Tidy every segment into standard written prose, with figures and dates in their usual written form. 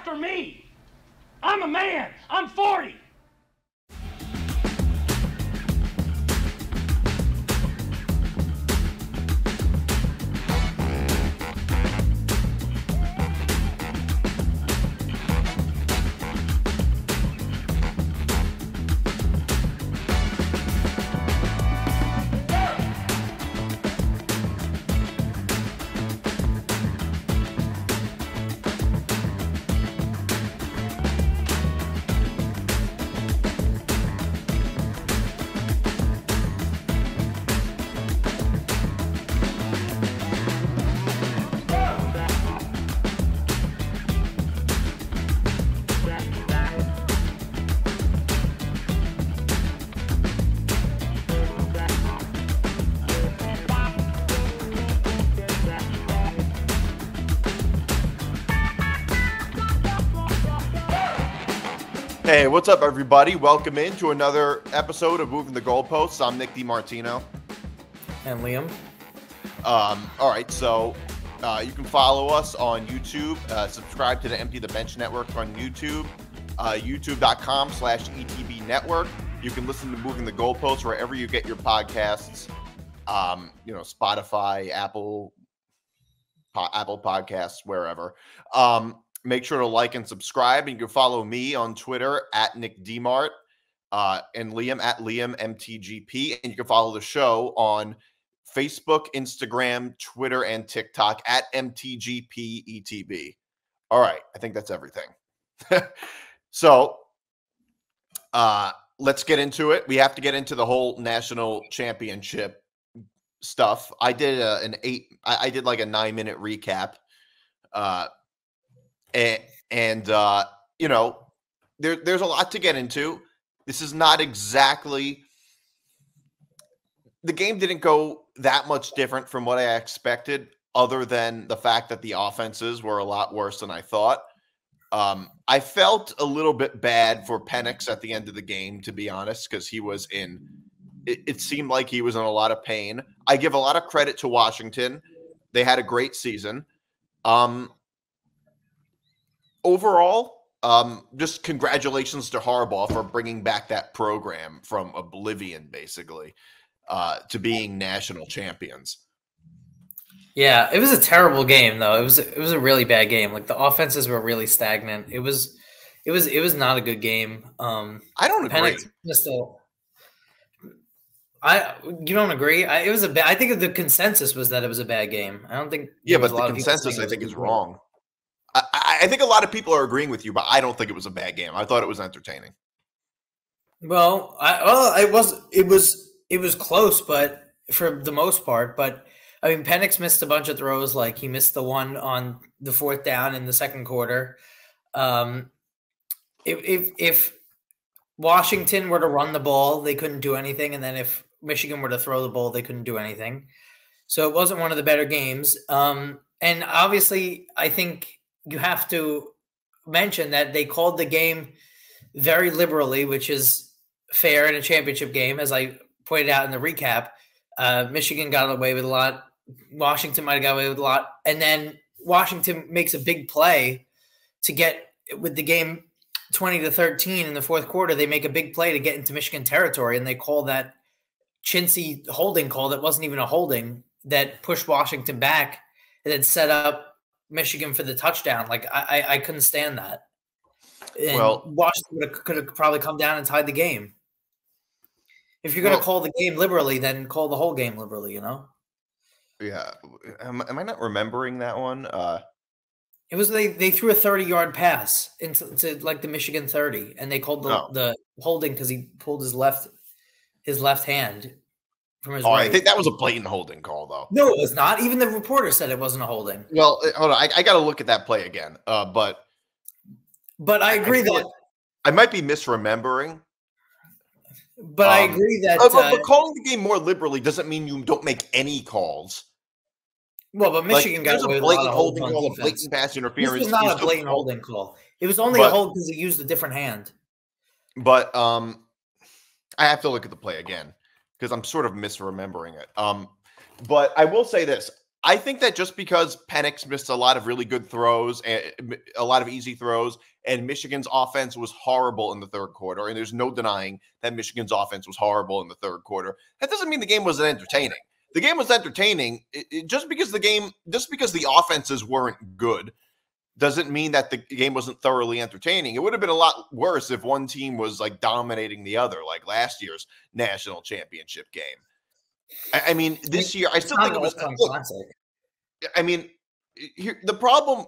after me. I'm a man. I'm 40. Hey, what's up, everybody? Welcome in to another episode of Moving the Goalposts. I'm Nick DiMartino. And Liam. All right, so you can follow us on YouTube. Subscribe to the Empty the Bench Network on YouTube, youtube.com/ETB Network. You can listen to Moving the Goalposts wherever you get your podcasts, Spotify, Apple Podcasts, wherever. Make sure to like and subscribe, and you can follow me on Twitter at Nick DiMart and Liam at Liam MTGP. And you can follow the show on Facebook, Instagram, Twitter, and TikTok at MTGPETB. All right, I think that's everything. So let's get into it. We have to get into the whole national championship stuff. I did like a 9-minute recap. There's a lot to get into. This is not exactly – the game didn't go that much different from what I expected, other than the fact that the offenses were a lot worse than I thought. I felt a little bit bad for Penix at the end of the game, to be honest, because he was in – it seemed like he was in a lot of pain. I give a lot of credit to Washington. They had a great season. Overall, just congratulations to Harbaugh for bringing back that program from oblivion, basically, to being national champions. Yeah, it was a terrible game, though. It was a really bad game. Like, the offenses were really stagnant. It was not a good game. I don't agree. You don't agree? I think the consensus was that it was a bad game. I don't think. Yeah, but the consensus I think is wrong. I think a lot of people are agreeing with you, but I don't think it was a bad game. I thought it was entertaining. Well, it was close, but for the most part. But I mean, Penix missed a bunch of throws. Like, he missed the one on the fourth down in the second quarter. If Washington were to run the ball, they couldn't do anything, and then if Michigan were to throw the ball, they couldn't do anything. So it wasn't one of the better games. And obviously, I think you have to mention that they called the game very liberally, which is fair in a championship game. As I pointed out in the recap, Michigan got away with a lot. Washington might have got away with a lot. And then Washington makes a big play to get with the game 20-13 in the fourth quarter. They make a big play to get into Michigan territory, and they call that chintzy holding call that wasn't even a holding that pushed Washington back and then set up Michigan for the touchdown. Like, I couldn't stand that. And well, Washington could have probably come down and tied the game. If you're going to call the game liberally, then call the whole game liberally, you know? Yeah. Am I not remembering that one? It was they threw a 30-yard pass into like the Michigan 30, and they called the holding because he pulled his left hand. I think that was a blatant holding call, though. No, it was not. Even the reporter said it wasn't a holding. Well, hold on. I got to look at that play again. But I agree that I might be misremembering. But I agree that but calling the game more liberally doesn't mean you don't make any calls. Well, but Michigan got away with a blatant holding call, a blatant pass interference. This was not a blatant holding call. It was only a hold because he used a different hand. But I have to look at the play again, because I'm sort of misremembering it. But I will say this. I think that just because Penix missed a lot of really good throws and a lot of easy throws, and Michigan's offense was horrible in the third quarter, and there's no denying that Michigan's offense was horrible in the third quarter, that doesn't mean the game wasn't entertaining. The game was entertaining. Just because the offenses weren't good doesn't mean that the game wasn't thoroughly entertaining. It would have been a lot worse if one team was like dominating the other, like last year's national championship game. I mean, this year, I still think it was classic. I mean, the problem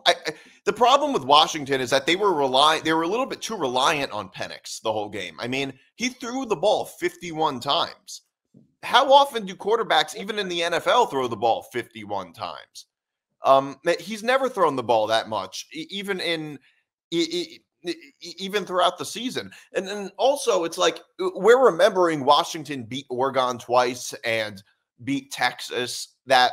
with Washington is that they were a little bit too reliant on Penix the whole game. I mean, he threw the ball 51 times. How often do quarterbacks, even in the NFL, throw the ball 51 times? He's never thrown the ball that much, even throughout the season. And then also, it's like we're remembering Washington beat Oregon twice and beat Texas, that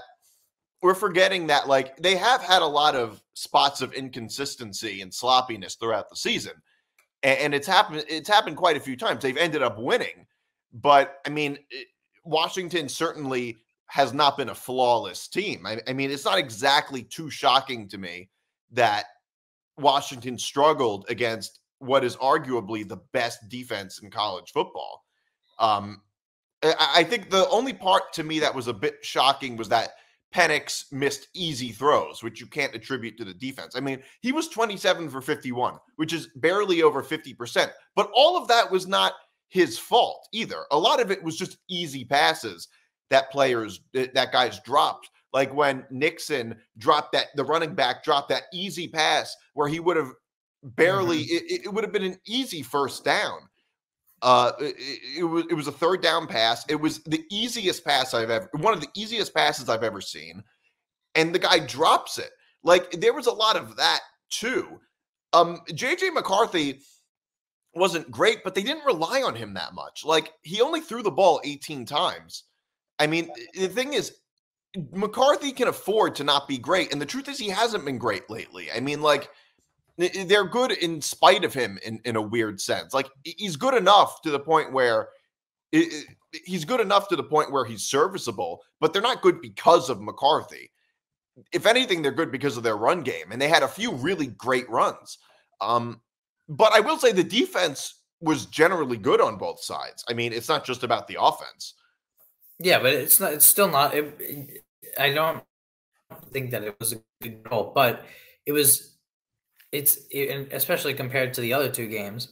we're forgetting that like they have had a lot of spots of inconsistency and sloppiness throughout the season. And it's happened quite a few times. They've ended up winning. But I mean, Washington certainly has not been a flawless team. I mean, it's not exactly too shocking to me that Washington struggled against what is arguably the best defense in college football. I think the only part to me that was a bit shocking was that Penix missed easy throws, which you can't attribute to the defense. I mean, he was 27 for 51, which is barely over 50%. But all of that was not his fault either. A lot of it was just easy passes that guys dropped. Like when Nixon dropped the running back dropped that easy pass where he would have barely, it would have been an easy first down. It was a third down pass. It was the easiest pass one of the easiest passes I've ever seen. And the guy drops it. Like there was a lot of that too. JJ McCarthy wasn't great, but they didn't rely on him that much. Like he only threw the ball 18 times. I mean, the thing is, McCarthy can afford to not be great. And the truth is he hasn't been great lately. I mean, like, they're good in spite of him in a weird sense. Like, he's good enough to the point where he's serviceable, but they're not good because of McCarthy. If anything, they're good because of their run game. And they had a few really great runs. But I will say the defense was generally good on both sides. I mean, it's not just about the offense. Yeah, but it's not. It's still not. I don't think that it was a good goal, but it was. And especially compared to the other two games.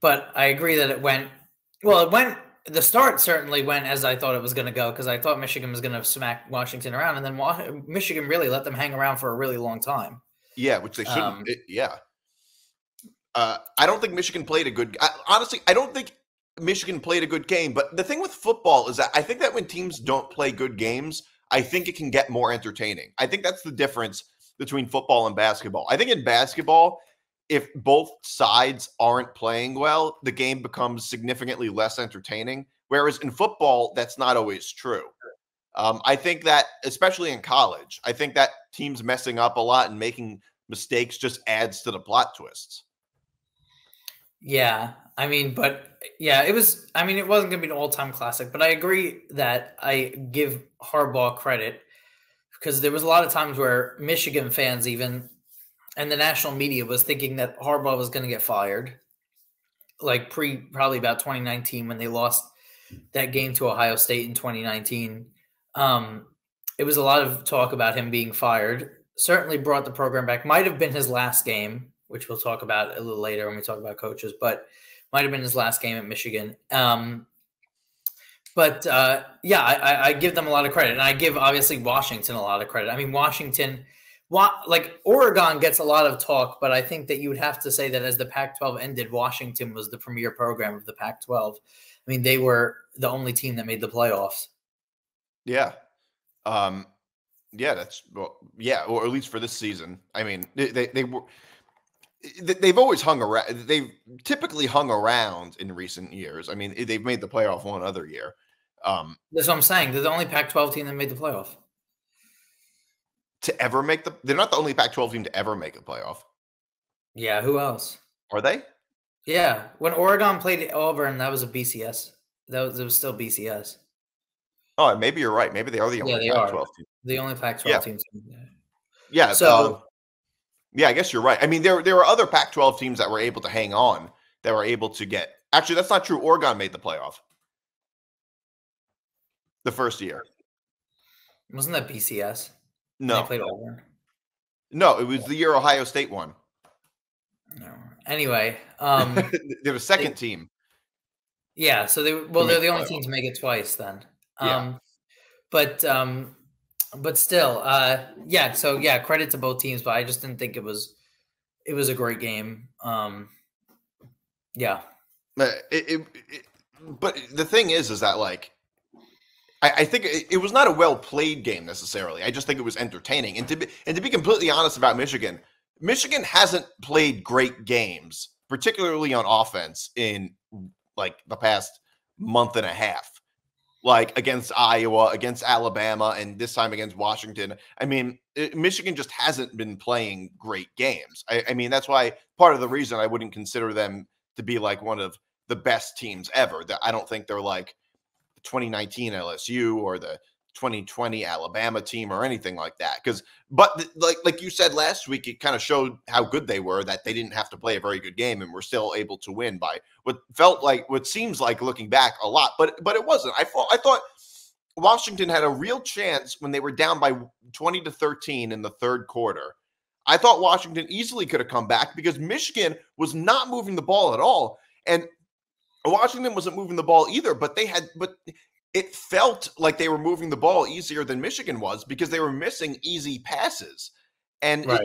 But I agree that it went well. The start certainly went as I thought it was going to go, because I thought Michigan was going to smack Washington around, and then Michigan really let them hang around for a really long time. Yeah, which they shouldn't. I don't think Michigan played a good. Honestly, I don't think Michigan played a good game, but the thing with football is that I think that when teams don't play good games, I think it can get more entertaining. I think that's the difference between football and basketball. I think in basketball, if both sides aren't playing well, the game becomes significantly less entertaining, whereas in football, that's not always true. I think that, especially in college, I think that teams messing up a lot and making mistakes just adds to the plot twists. Yeah, I mean, but yeah, it was. I mean, it wasn't going to be an all-time classic, but I agree that I give Harbaugh credit, because there was a lot of times where Michigan fans even and the national media was thinking that Harbaugh was going to get fired, like probably about 2019 when they lost that game to Ohio State in 2019. It was a lot of talk about him being fired. Certainly brought the program back. Might have been his last game, which we'll talk about a little later when we talk about coaches, but might have been his last game at Michigan. Yeah, I give them a lot of credit, and I give obviously Washington a lot of credit. I mean, Washington, like Oregon gets a lot of talk, but I think that you would have to say that as the Pac-12 ended, Washington was the premier program of the Pac-12. I mean, they were the only team that made the playoffs. Yeah. Or at least for this season. I mean, they were. They've always hung around. They've typically hung around in recent years. I mean, they've made the playoff one other year. That's what I'm saying. They're the only Pac-12 team that made the playoff. They're not the only Pac-12 team to ever make a playoff. Yeah, who else? Are they? Yeah. When Oregon played Auburn, that was a BCS. It was still BCS. Oh, maybe you're right. Maybe they are the only Pac-12 team. The only Pac-12 teams. Yeah. So, yeah, I guess you're right. I mean, there were other Pac-12 teams that were able to hang on, that were able to get. Actually, that's not true. Oregon made the playoff the first year. Wasn't that BCS? No. They played Auburn. No, it was the year Ohio State won. No. Anyway, they were second team. Yeah, so they're the only team to make it twice then. But still, so credit to both teams, but I just didn't think it was a great game. But the thing is that like I think it was not a well-played game necessarily. I just think it was entertaining. And to be completely honest about Michigan, Michigan hasn't played great games, particularly on offense, in like the past month and a half. Like against Iowa, against Alabama, and this time against Washington. I mean, Michigan just hasn't been playing great games. I mean, that's why part of the reason I wouldn't consider them to be like one of the best teams ever. That I don't think they're like 2019 LSU or the 2020 Alabama team or anything like that. But like you said last week, it kind of showed how good they were, that they didn't have to play a very good game and were still able to win by what seems like looking back a lot, but it wasn't. I thought Washington had a real chance when they were down by 20-13 in the third quarter. I thought Washington easily could have come back because Michigan was not moving the ball at all. And Washington wasn't moving the ball either, but it felt like they were moving the ball easier than Michigan was because they were missing easy passes. And right.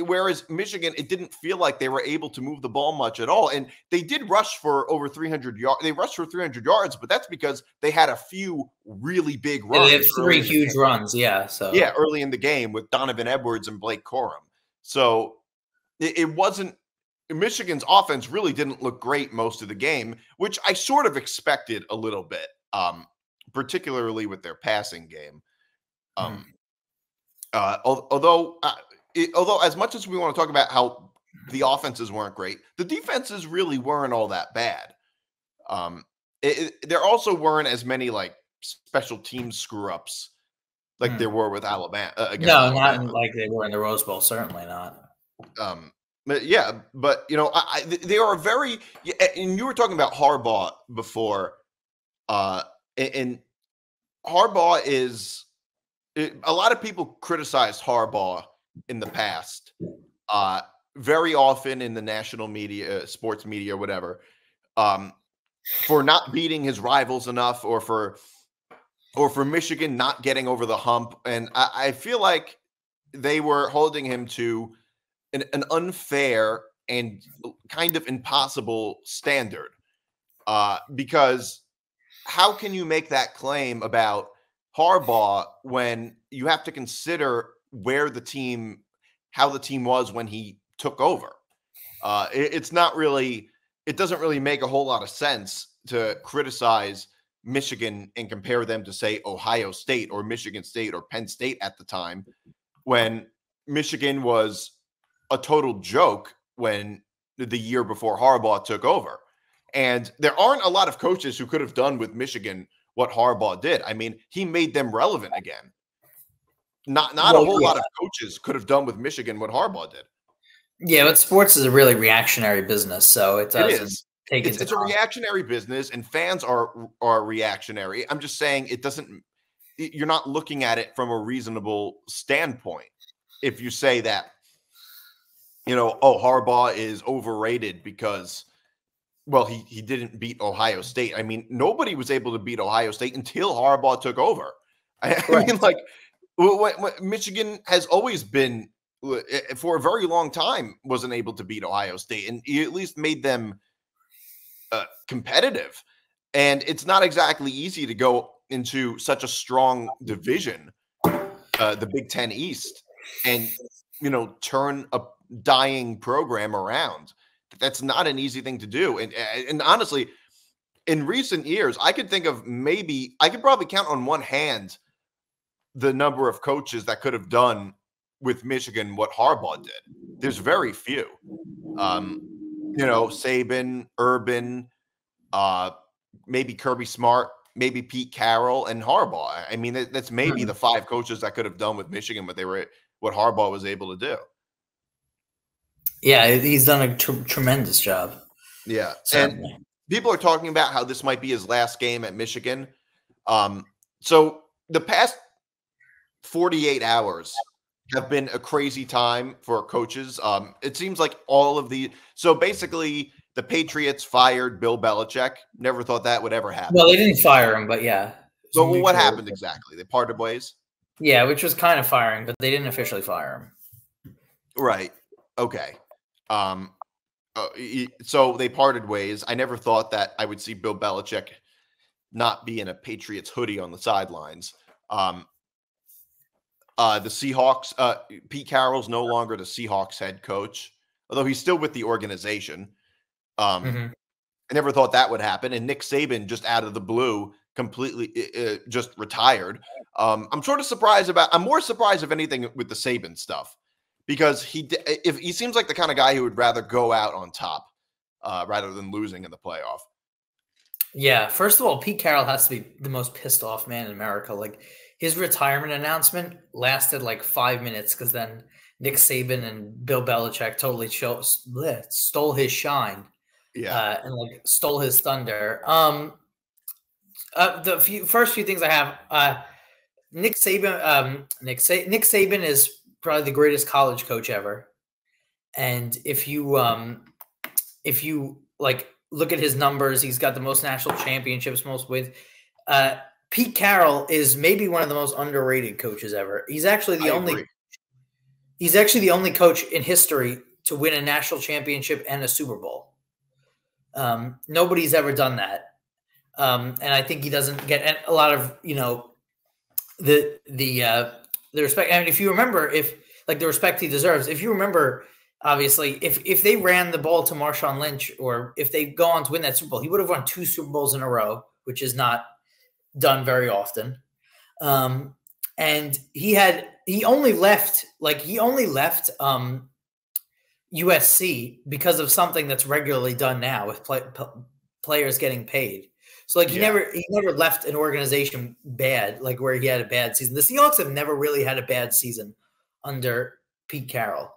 Whereas Michigan, it didn't feel like they were able to move the ball much at all. And they did rush for over 300 yards. They rushed for 300 yards, but that's because they had a few really big runs. Yeah, they had three huge runs. Yeah. So yeah, early in the game with Donovan Edwards and Blake Corum. So it wasn't. Michigan's offense really didn't look great most of the game, which I sort of expected a little bit, particularly with their passing game. Although as much as we want to talk about how the offenses weren't great, the defenses really weren't all that bad. There also weren't as many like special team screw-ups like there were with Alabama. Alabama. Not like they were in the Rose Bowl, certainly not. But you know, they are very. And you were talking about Harbaugh before, and Harbaugh is. A lot of people criticized Harbaugh in the past, very often in the national media, sports media, whatever, for not beating his rivals enough, or for Michigan not getting over the hump. And I feel like they were holding him to an unfair and kind of impossible standard, because how can you make that claim about Harbaugh when you have to consider how the team was when he took over? It doesn't really make a whole lot of sense to criticize Michigan and compare them to, say, Ohio State or Michigan State or Penn State at the time, when Michigan was a total joke when the year before Harbaugh took over. And there aren't a lot of coaches who could have done with Michigan what Harbaugh did. I mean, he made them relevant again. Not a whole lot of coaches could have done with Michigan what Harbaugh did. Yeah, but sports is a really reactionary business, so it doesn't take it. It's a reactionary business, and fans are reactionary. I'm just saying you're not looking at it from a reasonable standpoint if you say that, you know, oh, Harbaugh is overrated because, well, he didn't beat Ohio State. I mean, nobody was able to beat Ohio State until Harbaugh took over. I mean, Michigan has always been, for a very long time, wasn't able to beat Ohio State, and he at least made them competitive. And it's not exactly easy to go into such a strong division, the Big Ten East, and, you know, turn a dying program around. That's not an easy thing to do. And honestly, in recent years, I could probably count on one hand the number of coaches that could have done with Michigan what Harbaugh did. There's very few. Saban, Urban, maybe Kirby Smart, maybe Pete Carroll and Harbaugh. I mean, that's maybe the five coaches I could have done with Michigan, but they were what Harbaugh was able to do. Yeah, he's done a tremendous job. Yeah, certainly. And people are talking about how this might be his last game at Michigan. So the past 48 hours have been a crazy time for coaches. It seems like all of the – so basically the Patriots fired Bill Belichick. Never thought that would ever happen. Well, they didn't fire him, but yeah. So what happened exactly? They parted ways? Yeah, which was kind of firing, but they didn't officially fire him. Right. Okay. So they parted ways. I never thought that I would see Bill Belichick not be in a Patriots hoodie on the sidelines. The Seahawks, Pete Carroll's no longer the Seahawks head coach, although he's still with the organization. I never thought that would happen. And Nick Saban, just out of the blue, completely just retired. I'm sort of surprised about, I'm more surprised if anything with the Saban stuff, because he seems like the kind of guy who would rather go out on top rather than losing in the playoff. Yeah, first of all, Pete Carroll has to be the most pissed off man in America. Like, his retirement announcement lasted like 5 minutes because then Nick Saban and Bill Belichick totally stole his shine, and like stole his thunder. The first few things I have, Nick Saban is probably the greatest college coach ever, and if you like look at his numbers, he's got the most national championships, most wins. Pete Carroll is maybe one of the most underrated coaches ever. He's actually the only coach in history to win a national championship and a Super Bowl. Nobody's ever done that, and I think he doesn't get a lot of the respect. I mean, if you remember, the respect he deserves. If you remember, obviously, if they ran the ball to Marshawn Lynch, or if they go on to win that Super Bowl, he would have won 2 Super Bowls in a row, which is not done very often. And he only left USC because of something that's regularly done now with players getting paid. So like he never left an organization bad, like where he had a bad season. The Seahawks have never really had a bad season under Pete Carroll.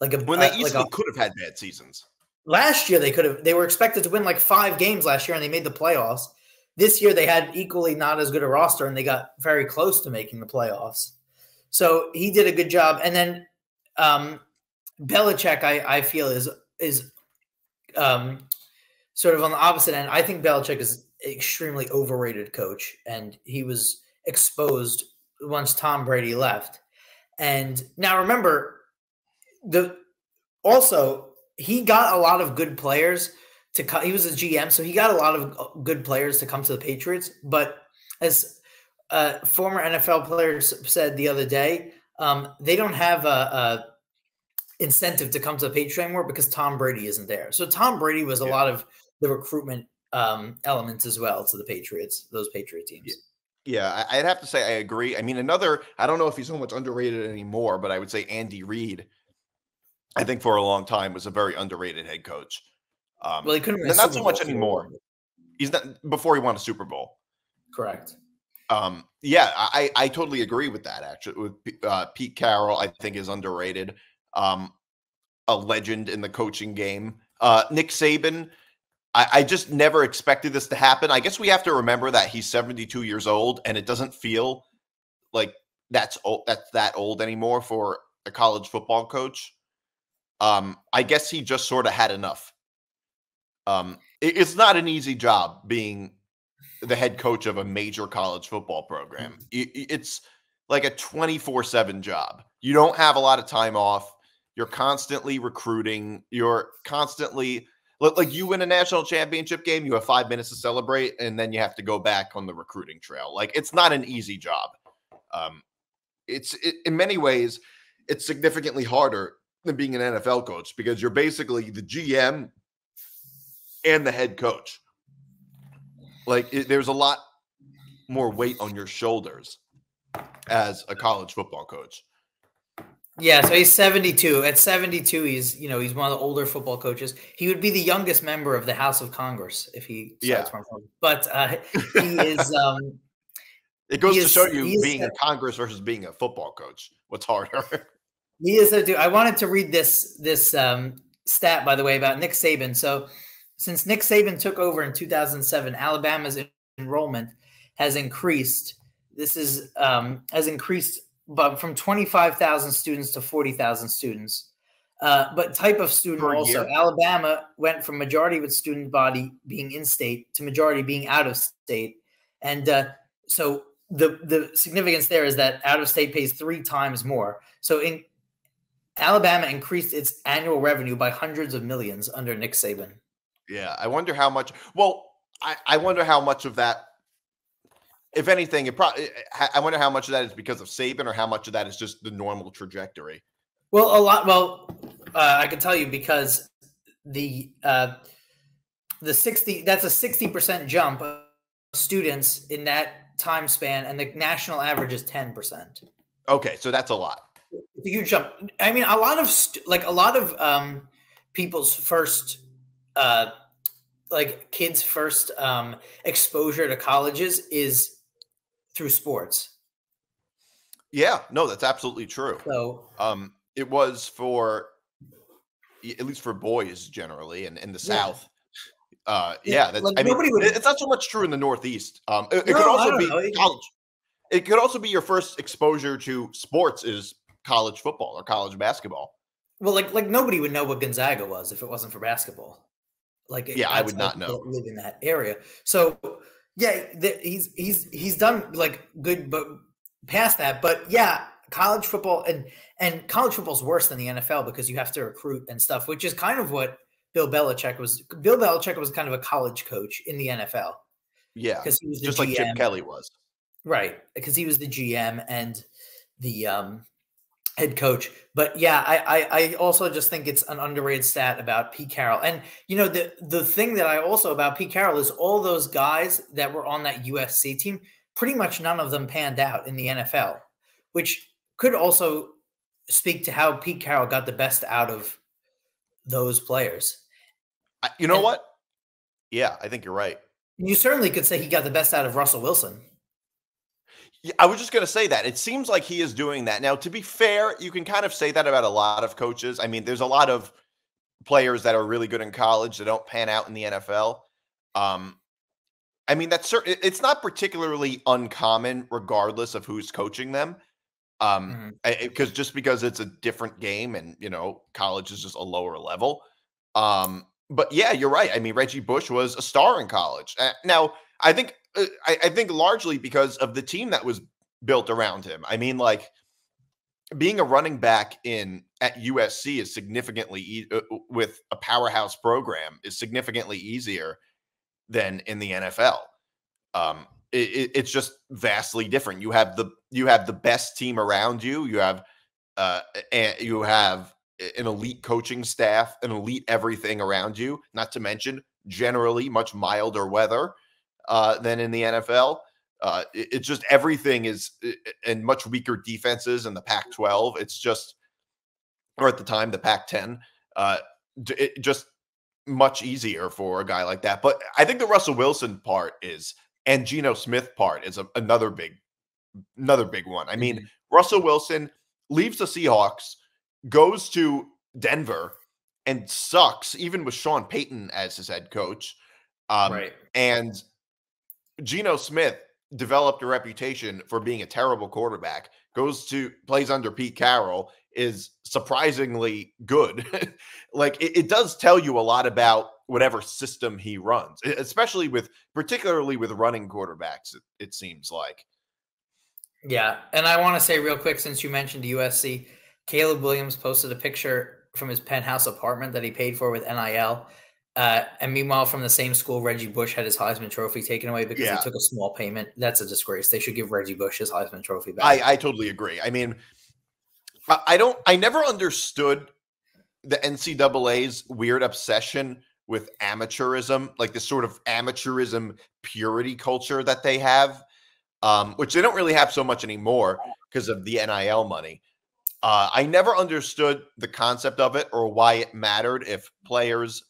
Like when they easily could have had bad seasons. Last year they were expected to win like 5 games last year and they made the playoffs. This year they had equally not as good a roster and they got very close to making the playoffs. So he did a good job. And then Belichick, I feel, is sort of on the opposite end. I think Belichick is extremely overrated coach, and he was exposed once Tom Brady left. And now remember, also he got a lot of good players to come. He was a GM, so he got a lot of good players to come to the Patriots. But as former NFL players said the other day, they don't have a incentive to come to the Patriots anymore because Tom Brady isn't there. So Tom Brady was a lot of the recruitment elements as well to the Patriots, those Patriot teams. Yeah, I'd have to say I agree. I mean, I don't know if he's so much underrated anymore, but I would say Andy Reid, I think for a long time, was a very underrated head coach. Well, he couldn't win, not so much anymore. He's not, before he won a Super Bowl. Correct. Yeah, I totally agree with that, actually. With Pete Carroll, I think, is underrated. A legend in the coaching game. Nick Saban, I just never expected this to happen. I guess we have to remember that he's 72 years old, and it doesn't feel like that's that old anymore for a college football coach. I guess he just sort of had enough. It's not an easy job being the head coach of a major college football program. It's like a 24/7 job. You don't have a lot of time off. You're constantly recruiting. You're constantly... Like, you win a national championship game, you have 5 minutes to celebrate, and then you have to go back on the recruiting trail. Like, it's not an easy job. In many ways, it's significantly harder than being an NFL coach because you're basically the GM and the head coach. Like, there's a lot more weight on your shoulders as a college football coach. Yeah, so he's 72. At 72, he's one of the older football coaches. He would be the youngest member of the House of Congress if he starts from. But he is. It goes to show you being a Congress versus being a football coach. What's harder? He is. I wanted to read this stat, by the way, about Nick Saban. So since Nick Saban took over in 2007, Alabama's enrollment has increased. This is has increased. But from 25,000 students to 40,000 students. But type of student also. Year. Alabama went from majority of its student body being in state to majority being out of state. And so the significance there is that out of state pays 3 times more. So in Alabama increased its annual revenue by hundreds of millions under Nick Saban. Yeah, I wonder how much. Well, I wonder how much of that. If anything, I wonder how much of that is because of Saban or how much of that is just the normal trajectory. Well, a lot. Well, I can tell you because the 60, that's a 60% jump of students in that time span. And the national average is 10%. Okay. So that's a lot. It's a huge jump. I mean, a lot of people's first, like kids' first exposure to colleges is through sports. Yeah, no, that's absolutely true. So, it was for at least for boys generally, and in the South. That's, like, I mean, it's not so much true in the Northeast. It could also be your first exposure to sports is college football or college basketball. Well, like nobody would know what Gonzaga was if it wasn't for basketball. Like, yeah, I would not know. Live in that area, so. Yeah, he's done like good, but past that. But yeah, college football and college football's worse than the NFL because you have to recruit and stuff, which is kind of what Bill Belichick was. Bill Belichick was kind of a college coach in the NFL. Yeah, because he was just like Chip Kelly was, right? Because he was the GM and the head coach. But yeah, I also just think it's an underrated stat about Pete Carroll. And you know, the thing that I also about Pete Carroll is all those guys that were on that USC team, pretty much none of them panned out in the NFL, which could also speak to how Pete Carroll got the best out of those players. You know what? Yeah, I think you're right. You certainly could say he got the best out of Russell Wilson. I was just going to say that. It seems like he is doing that. Now, to be fair, you can kind of say that about a lot of coaches. I mean, there's a lot of players that are really good in college that don't pan out in the NFL. I mean, it's not particularly uncommon regardless of who's coaching them. Because it's a different game and, you know, college is just a lower level. But yeah, you're right. I mean, Reggie Bush was a star in college. Now, I think largely because of the team that was built around him. I mean, like being a running back at USC is significantly with a powerhouse program is significantly easier than in the NFL. It's just vastly different. You have the best team around you. You have an elite coaching staff, an elite everything around you. Not to mention generally much milder weather. Than in the NFL. It's just everything is and much weaker defenses in the Pac-12. It's just, or at the time, the Pac-10, just much easier for a guy like that. But I think the Russell Wilson part and Geno Smith part is another big one. I mean, Russell Wilson leaves the Seahawks, goes to Denver and sucks, even with Sean Payton as his head coach. And Geno Smith developed a reputation for being a terrible quarterback, plays under Pete Carroll, is surprisingly good. Like it does tell you a lot about whatever system he runs, especially particularly with running quarterbacks, it seems like. Yeah. And I want to say real quick, since you mentioned USC, Caleb Williams posted a picture from his penthouse apartment that he paid for with NIL. And meanwhile, from the same school, Reggie Bush had his Heisman Trophy taken away because he took a small payment. That's a disgrace. They should give Reggie Bush his Heisman Trophy back. I totally agree. I mean, I never understood the NCAA's weird obsession with amateurism, like this sort of amateurism purity culture that they have, which they don't really have so much anymore because of the NIL money. I never understood the concept of it or why it mattered if players,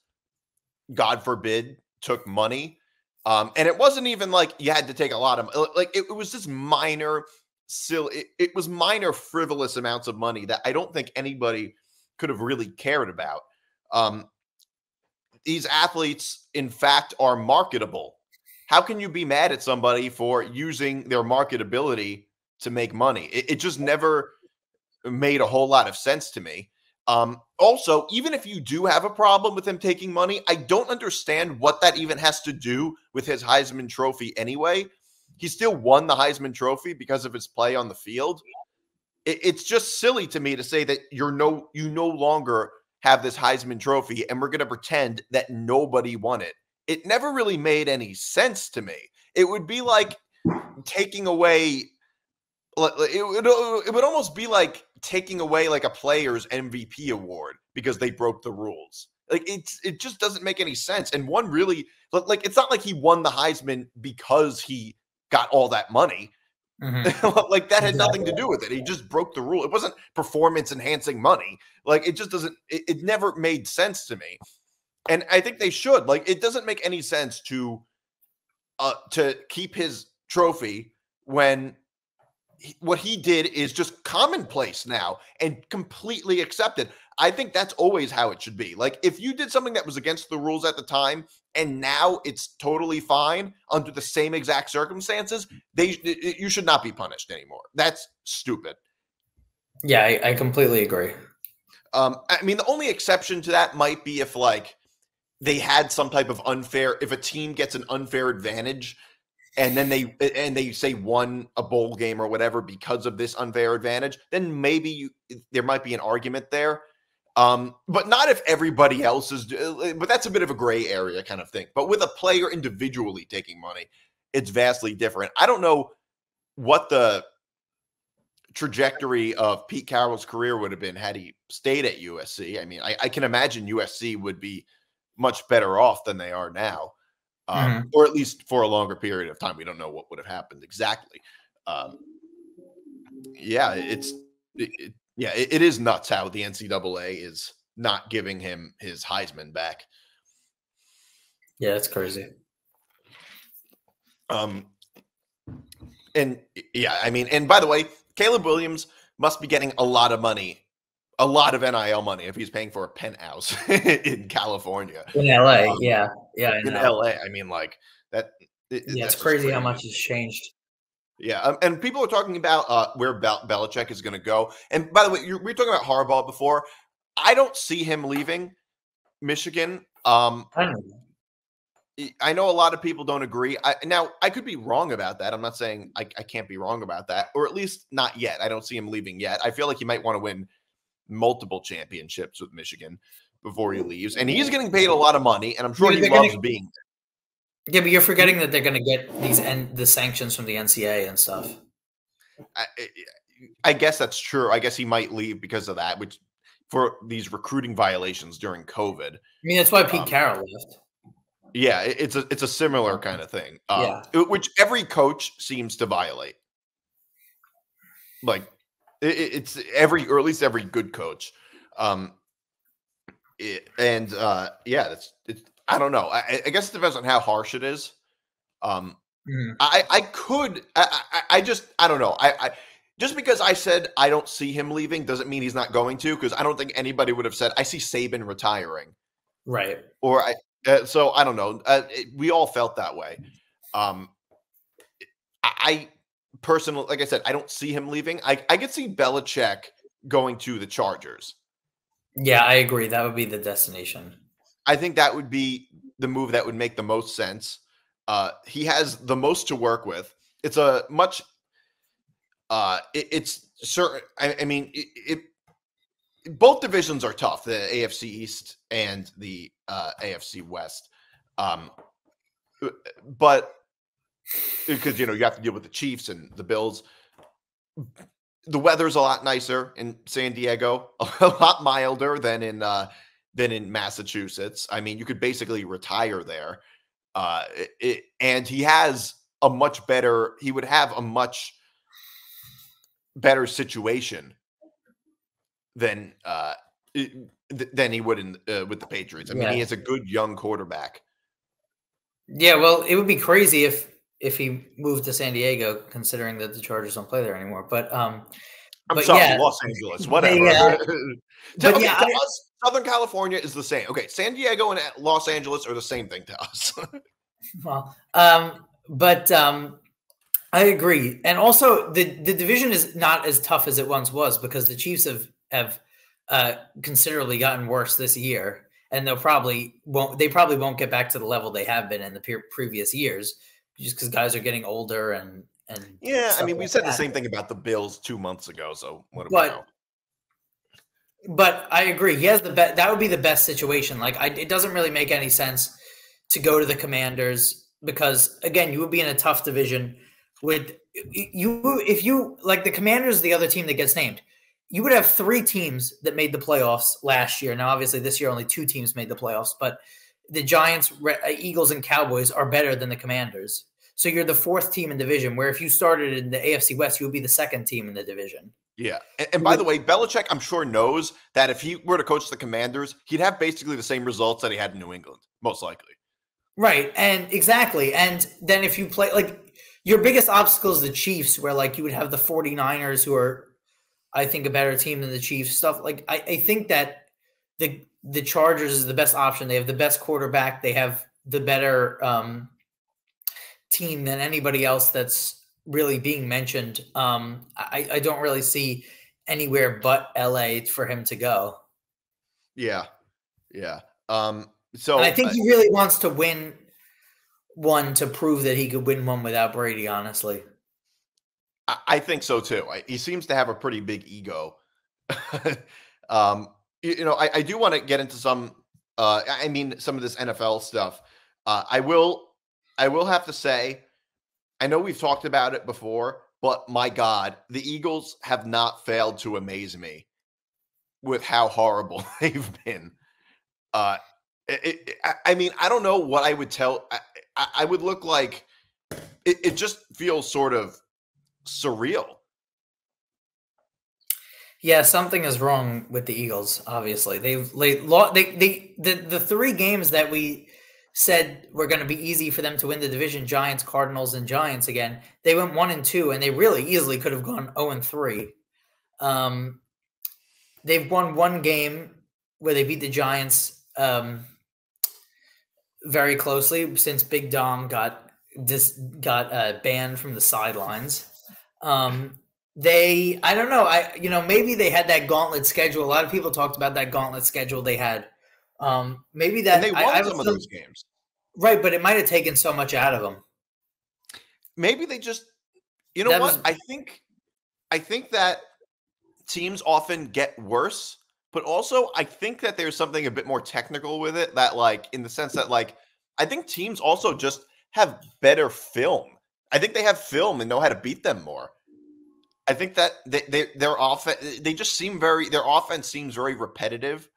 God forbid, took money. And it wasn't even like you had to take a lot of, like, it was just minor, silly. It was minor, frivolous amounts of money that I don't think anybody could have really cared about. These athletes, in fact, are marketable. How can you be mad at somebody for using their marketability to make money? It just never made a whole lot of sense to me. Also, even if you do have a problem with him taking money, I don't understand what that even has to do with his Heisman Trophy anyway. He still won the Heisman Trophy because of his play on the field. It's just silly to me to say that you no longer have this Heisman Trophy and we're going to pretend that nobody won it. It never really made any sense to me. It would be like taking away it would almost be like taking away like a player's MVP award because they broke the rules. Like it just doesn't make any sense. And one really, like, it's not like he won the Heisman because he got all that money. Mm-hmm. Like that had nothing to do with it. He just broke the rule. It wasn't performance enhancing money. Like it just doesn't, it never made sense to me. And I think they should. Like it doesn't make any sense to keep his trophy when what he did is just commonplace now and completely accepted. I think that's always how it should be. Like if you did something that was against the rules at the time and now it's totally fine under the same exact circumstances, you should not be punished anymore. That's stupid. Yeah, I completely agree. I mean, the only exception to that might be if like they had some type of unfair, if a team gets an unfair advantage and then they say won a bowl game or whatever because of this unfair advantage, then maybe there might be an argument there. But not if everybody else is, but that's a bit of a gray area kind of thing. But with a player individually taking money, it's vastly different. I don't know what the trajectory of Pete Carroll's career would have been had he stayed at USC. I mean, I can imagine USC would be much better off than they are now. Or at least for a longer period of time. We don't know what would have happened exactly. Yeah, it is nuts how the NCAA is not giving him his Heisman back. Yeah, it's crazy. And yeah, I mean, and by the way, Caleb Williams must be getting a lot of money, a lot of NIL money if he's paying for a penthouse in California. In LA, yeah. In LA, I mean, like that. Yeah, it's crazy how much has changed. Yeah, and people are talking about where Belichick is going to go. And by the way, we were talking about Harbaugh before. I don't see him leaving Michigan. I don't know. I know a lot of people don't agree. Now, I could be wrong about that. I'm not saying I can't be wrong about that, or at least not yet. I don't see him leaving yet. I feel like he might want to win multiple championships with Michigan before he leaves. And he's getting paid a lot of money, and I'm sure he loves being there. Yeah, but you're forgetting that they're going to get the sanctions from the NCAA and stuff. I guess that's true. I guess he might leave because of that, which for these recruiting violations during COVID. I mean, that's why Pete Carroll left. Yeah, it's a similar kind of thing, which every coach seems to violate. Like it's or at least every good coach. Yeah, I don't know. I guess it depends on how harsh it is. I don't know. I just because I said I don't see him leaving doesn't mean he's not going to, because I don't think anybody would have said I see Saban retiring, right? Or so I don't know. We all felt that way. I personally, like I said, I don't see him leaving. I could see Belichick going to the Chargers. Yeah, I agree. That would be the destination. I think that would be the move that would make the most sense. He has the most to work with. It's a much. It's certain. I mean, both divisions are tough, the AFC East and the AFC West. But because, you have to deal with the Chiefs and the Bills. The weather's a lot nicer in San Diego, a lot milder than in Massachusetts. I mean, you could basically retire there. And he has a much better – he would have a much better situation than he would in with the Patriots. I mean, he is a good young quarterback. Yeah, well, it would be crazy if he moved to San Diego, considering that the Chargers don't play there anymore. But I'm sorry, Los Angeles, whatever. Yeah. to us, Southern California is the same. Okay, San Diego and Los Angeles are the same thing to us. Well, I agree. And also the division is not as tough as it once was, because the Chiefs have considerably gotten worse this year, and they probably won't get back to the level they have been in the previous years, just because guys are getting older and yeah. I mean, we said the same thing about the Bills 2 months ago. So what about? But I agree. He has the best. That would be the best situation. Like, it doesn't really make any sense to go to the Commanders, because again, you would be in a tough division with if the Commanders, the other team that gets named. You would have three teams that made the playoffs last year. Now, obviously, this year only two teams made the playoffs, but the Giants, Eagles, and Cowboys are better than the Commanders. So you're the fourth team in division, where if you started in the AFC West, you would be the second team in the division. Yeah. And by the way, Belichick, I'm sure, knows that if he were to coach the Commanders, he'd have basically the same results that he had in New England, most likely. Right. And exactly. And then if you play, like, your biggest obstacle is the Chiefs, where, like, you would have the 49ers, who are, I think, a better team than the Chiefs. Stuff like, I think that the Chargers is the best option. They have the best quarterback. They have the better team than anybody else that's really being mentioned. I don't really see anywhere but LA for him to go. Yeah. Yeah. So, and I think he really wants to win one to prove that he could win one without Brady, honestly. I think so too. He seems to have a pretty big ego. I do want to get into some of this NFL stuff. I will have to say, I know we've talked about it before, but my God, the Eagles have not failed to amaze me with how horrible they've been. I don't know what I would tell. I would look like it just feels sort of surreal. Yeah, something is wrong with the Eagles. Obviously, the three games that we said were going to be easy for them to win the division, Giants, Cardinals, and Giants again, they went 1-2, and they really easily could have gone 0-3. They've won one game where they beat the Giants very closely, since Big Dom got banned from the sidelines. They, I don't know. Maybe they had that gauntlet schedule. A lot of people talked about that gauntlet schedule they had. Maybe that, and they won some of those games, right? But it might have taken so much out of them. Maybe they just, I think that teams often get worse, but also I think that there's something a bit more technical with it. That, like, in the sense that, like, I think teams also just have better film. I think they have film and know how to beat them more. I think that their offense seems very repetitive,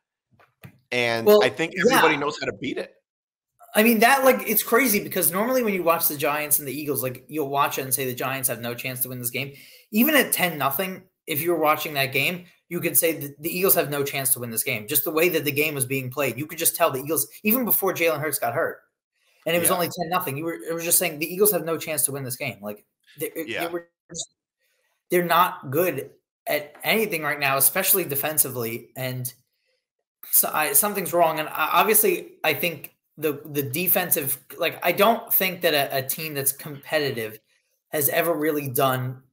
and I think everybody knows how to beat it. I mean, that, like, it's crazy, because normally when you watch the Giants and the Eagles, like, you'll watch it and say the Giants have no chance to win this game. Even at 10-0, if you were watching that game, you could say that the Eagles have no chance to win this game. Just the way that the game was being played, you could just tell the Eagles, even before Jalen Hurts got hurt. And it was only 10-0. It was just saying the Eagles have no chance to win this game. Like, they're not good at anything right now, especially defensively. And so something's wrong. And obviously, I think the defensive, like, I don't think that a team that's competitive has ever really done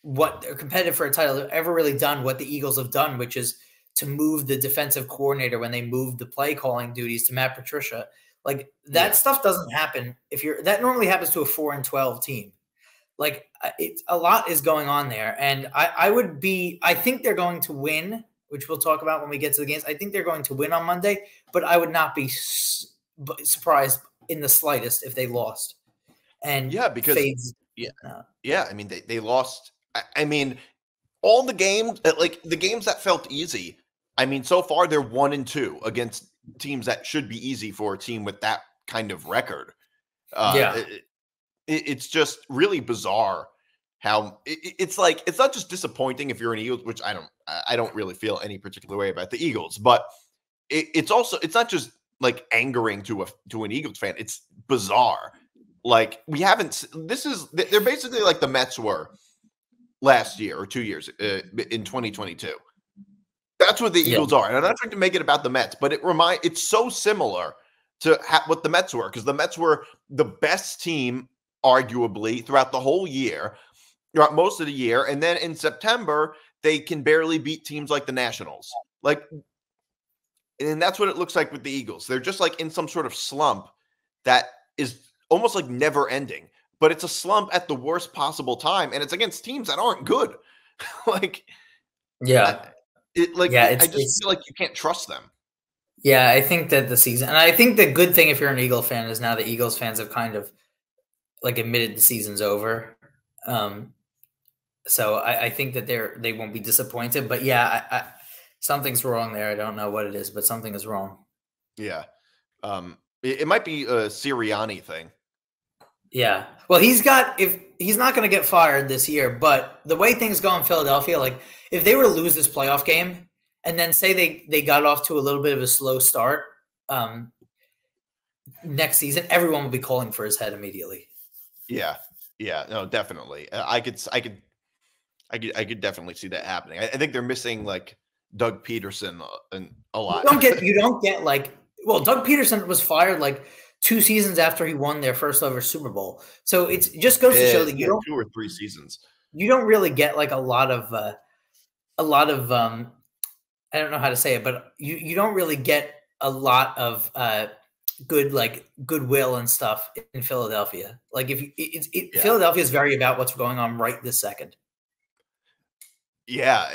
what they're competitive for a title, have ever really done what the Eagles have done, which is to move the defensive coordinator when they moved the play calling duties to Matt Patricia. Like, that stuff doesn't happen if you're – that normally happens to a 4-12 team. Like, a lot is going on there. And I think they're going to win, which we'll talk about when we get to the games. I think they're going to win on Monday, but I would not be surprised in the slightest if they lost. And I mean, they lost – I mean, all the games – like, the games that felt easy, I mean, so far they're 1-2 against – teams that should be easy for a team with that kind of record. It's just really bizarre how it's like, it's not just disappointing if you're an Eagles, which I don't really feel any particular way about the Eagles, but it's also, it's not just like angering to an Eagles fan. It's bizarre. Like we haven't, they're basically like the Mets were last year or 2 years in 2022. That's what the Eagles are. And I'm not trying to make it about the Mets, but it's so similar to what the Mets were, because the Mets were the best team arguably throughout the whole year, throughout most of the year. And then in September, they can barely beat teams like the Nationals. Like, and that's what it looks like with the Eagles. They're just like in some sort of slump that is almost like never ending, but it's a slump at the worst possible time. And it's against teams that aren't good. Like, yeah. I just feel like you can't trust them. Yeah, I think that the season, and I think the good thing if you're an Eagle fan is now the Eagles fans have kind of like admitted the season's over. So I think that they won't be disappointed. But yeah, something's wrong there. I don't know what it is, but something is wrong. Yeah, it might be a Sirianni thing. Yeah, well, he's not going to get fired this year, but the way things go in Philadelphia, like if they were to lose this playoff game and then say they got off to a little bit of a slow start next season, everyone will be calling for his head immediately. Yeah. Yeah, no, definitely. I could definitely see that happening. I think they're missing like Doug Peterson a lot. You don't get like, well, Doug Peterson was fired like 2 seasons after he won their first ever Super Bowl. So it just goes to show that you don't 2 or 3 seasons. You don't really get like a lot of I don't know how to say it, but you don't really get a lot of goodwill and stuff in Philadelphia. Like Philadelphia is very about what's going on right this second. Yeah,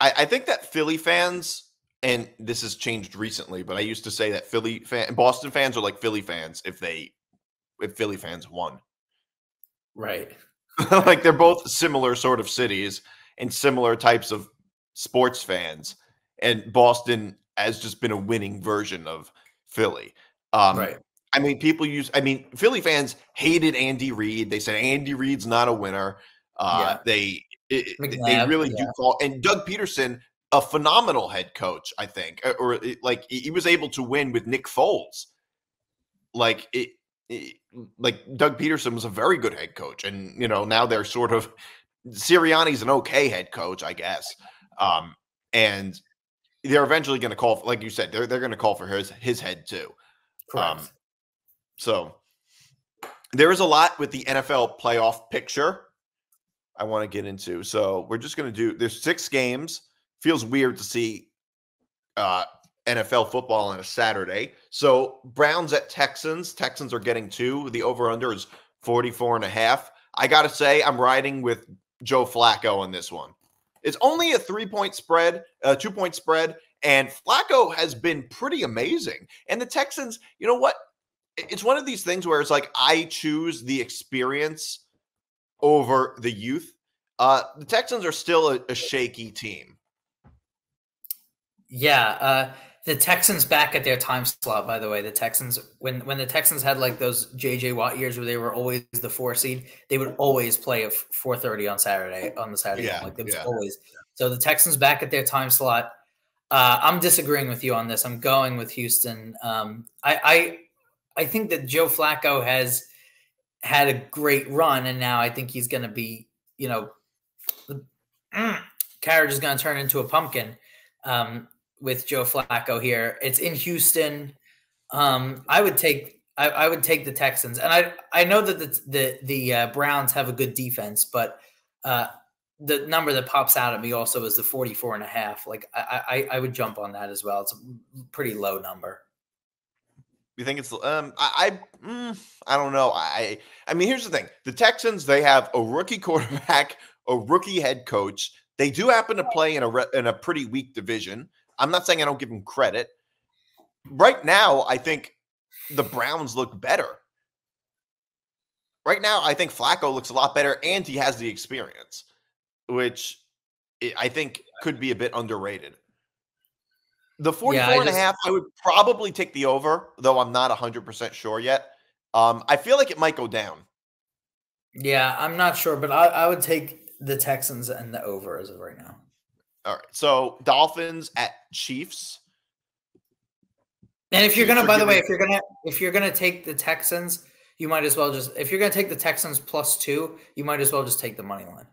I think that Philly fans, and this has changed recently, but I used to say that Boston fans are like Philly fans if Philly fans won. Right. Like they're both similar sort of cities and similar types of sports fans. And Boston has just been a winning version of Philly. Right. I mean, Philly fans hated Andy Reid. They said Andy Reid's not a winner. They really do call, and Doug Peterson, a phenomenal head coach, I think, or like he was able to win with Nick Foles. Like Doug Peterson was a very good head coach, and now they're sort of Sirianni's an okay head coach, I guess. And they're eventually going to call, like you said, they're going to call for his head too. Correct. So there is a lot with the NFL playoff picture I want to get into. So we're just going to do. There's 6 games. Feels weird to see NFL football on a Saturday. So Browns at Texans. Texans are getting 2. The over-under is 44.5. I got to say, I'm riding with Joe Flacco on this one. It's only a 3-point spread, a 2-point spread, and Flacco has been pretty amazing. And the Texans, you know what? It's one of these things where it's like I choose the experience over the youth. The Texans are still a shaky team. Yeah, the Texans back at their time slot, by the way. The Texans, when the Texans had like those JJ Watt years where they were always the 4 seed, they would always play at 4:30 on Saturday, on the Saturday. Yeah, like it was always. So the Texans back at their time slot. I'm disagreeing with you on this. I'm going with Houston. I think that Joe Flacco has had a great run, and now I think he's going to be, the carriage is going to turn into a pumpkin. With Joe Flacco here, it's in Houston. I would take the Texans, and I know that the Browns have a good defense, but the number that pops out at me also is the 44.5. Like I would jump on that as well. It's a pretty low number. You think it's I don't know. I mean, here's the thing: the Texans, they have a rookie quarterback, a rookie head coach. They do happen to play in a pretty weak division. I'm not saying I don't give them credit. Right now, I think the Browns look better. Right now, I think Flacco looks a lot better, and he has the experience, which I think could be a bit underrated. The 44.5, I would probably take the over, though I'm not 100% sure yet. I feel like it might go down. Yeah, I'm not sure, but I would take the Texans and the over as of right now. All right. So Dolphins at Chiefs. And if you're gonna, by the way, if you're gonna take the Texans, you might as well just, if you're gonna take the Texans +2, you might as well just take the money line.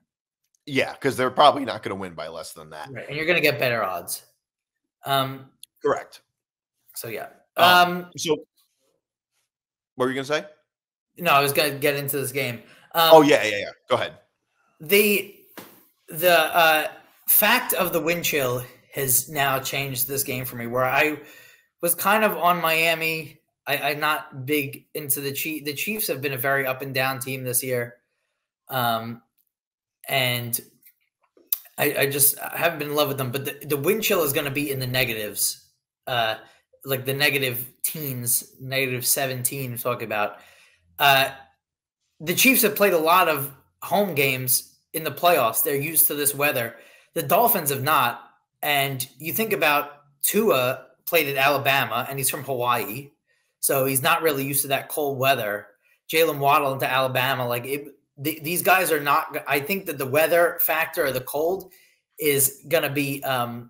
Yeah, because they're probably not gonna win by less than that. Right. And you're gonna get better odds. Correct. So yeah. So what were you gonna say? No, I was gonna get into this game. Oh yeah. Go ahead. The fact of the wind chill has now changed this game for me, where I was kind of on Miami. I'm not big into the Chiefs. The Chiefs have been a very up and down team this year. And I haven't been in love with them, but the wind chill is going to be in the negatives, like the negative teens, negative 17 talk about. The Chiefs have played a lot of home games in the playoffs. They're used to this weather. The Dolphins have not. And you think about Tua played at Alabama, and he's from Hawaii, so he's not really used to that cold weather. Jalen Waddle into Alabama, like these guys are not. I think that the weather factor or the cold is going to be an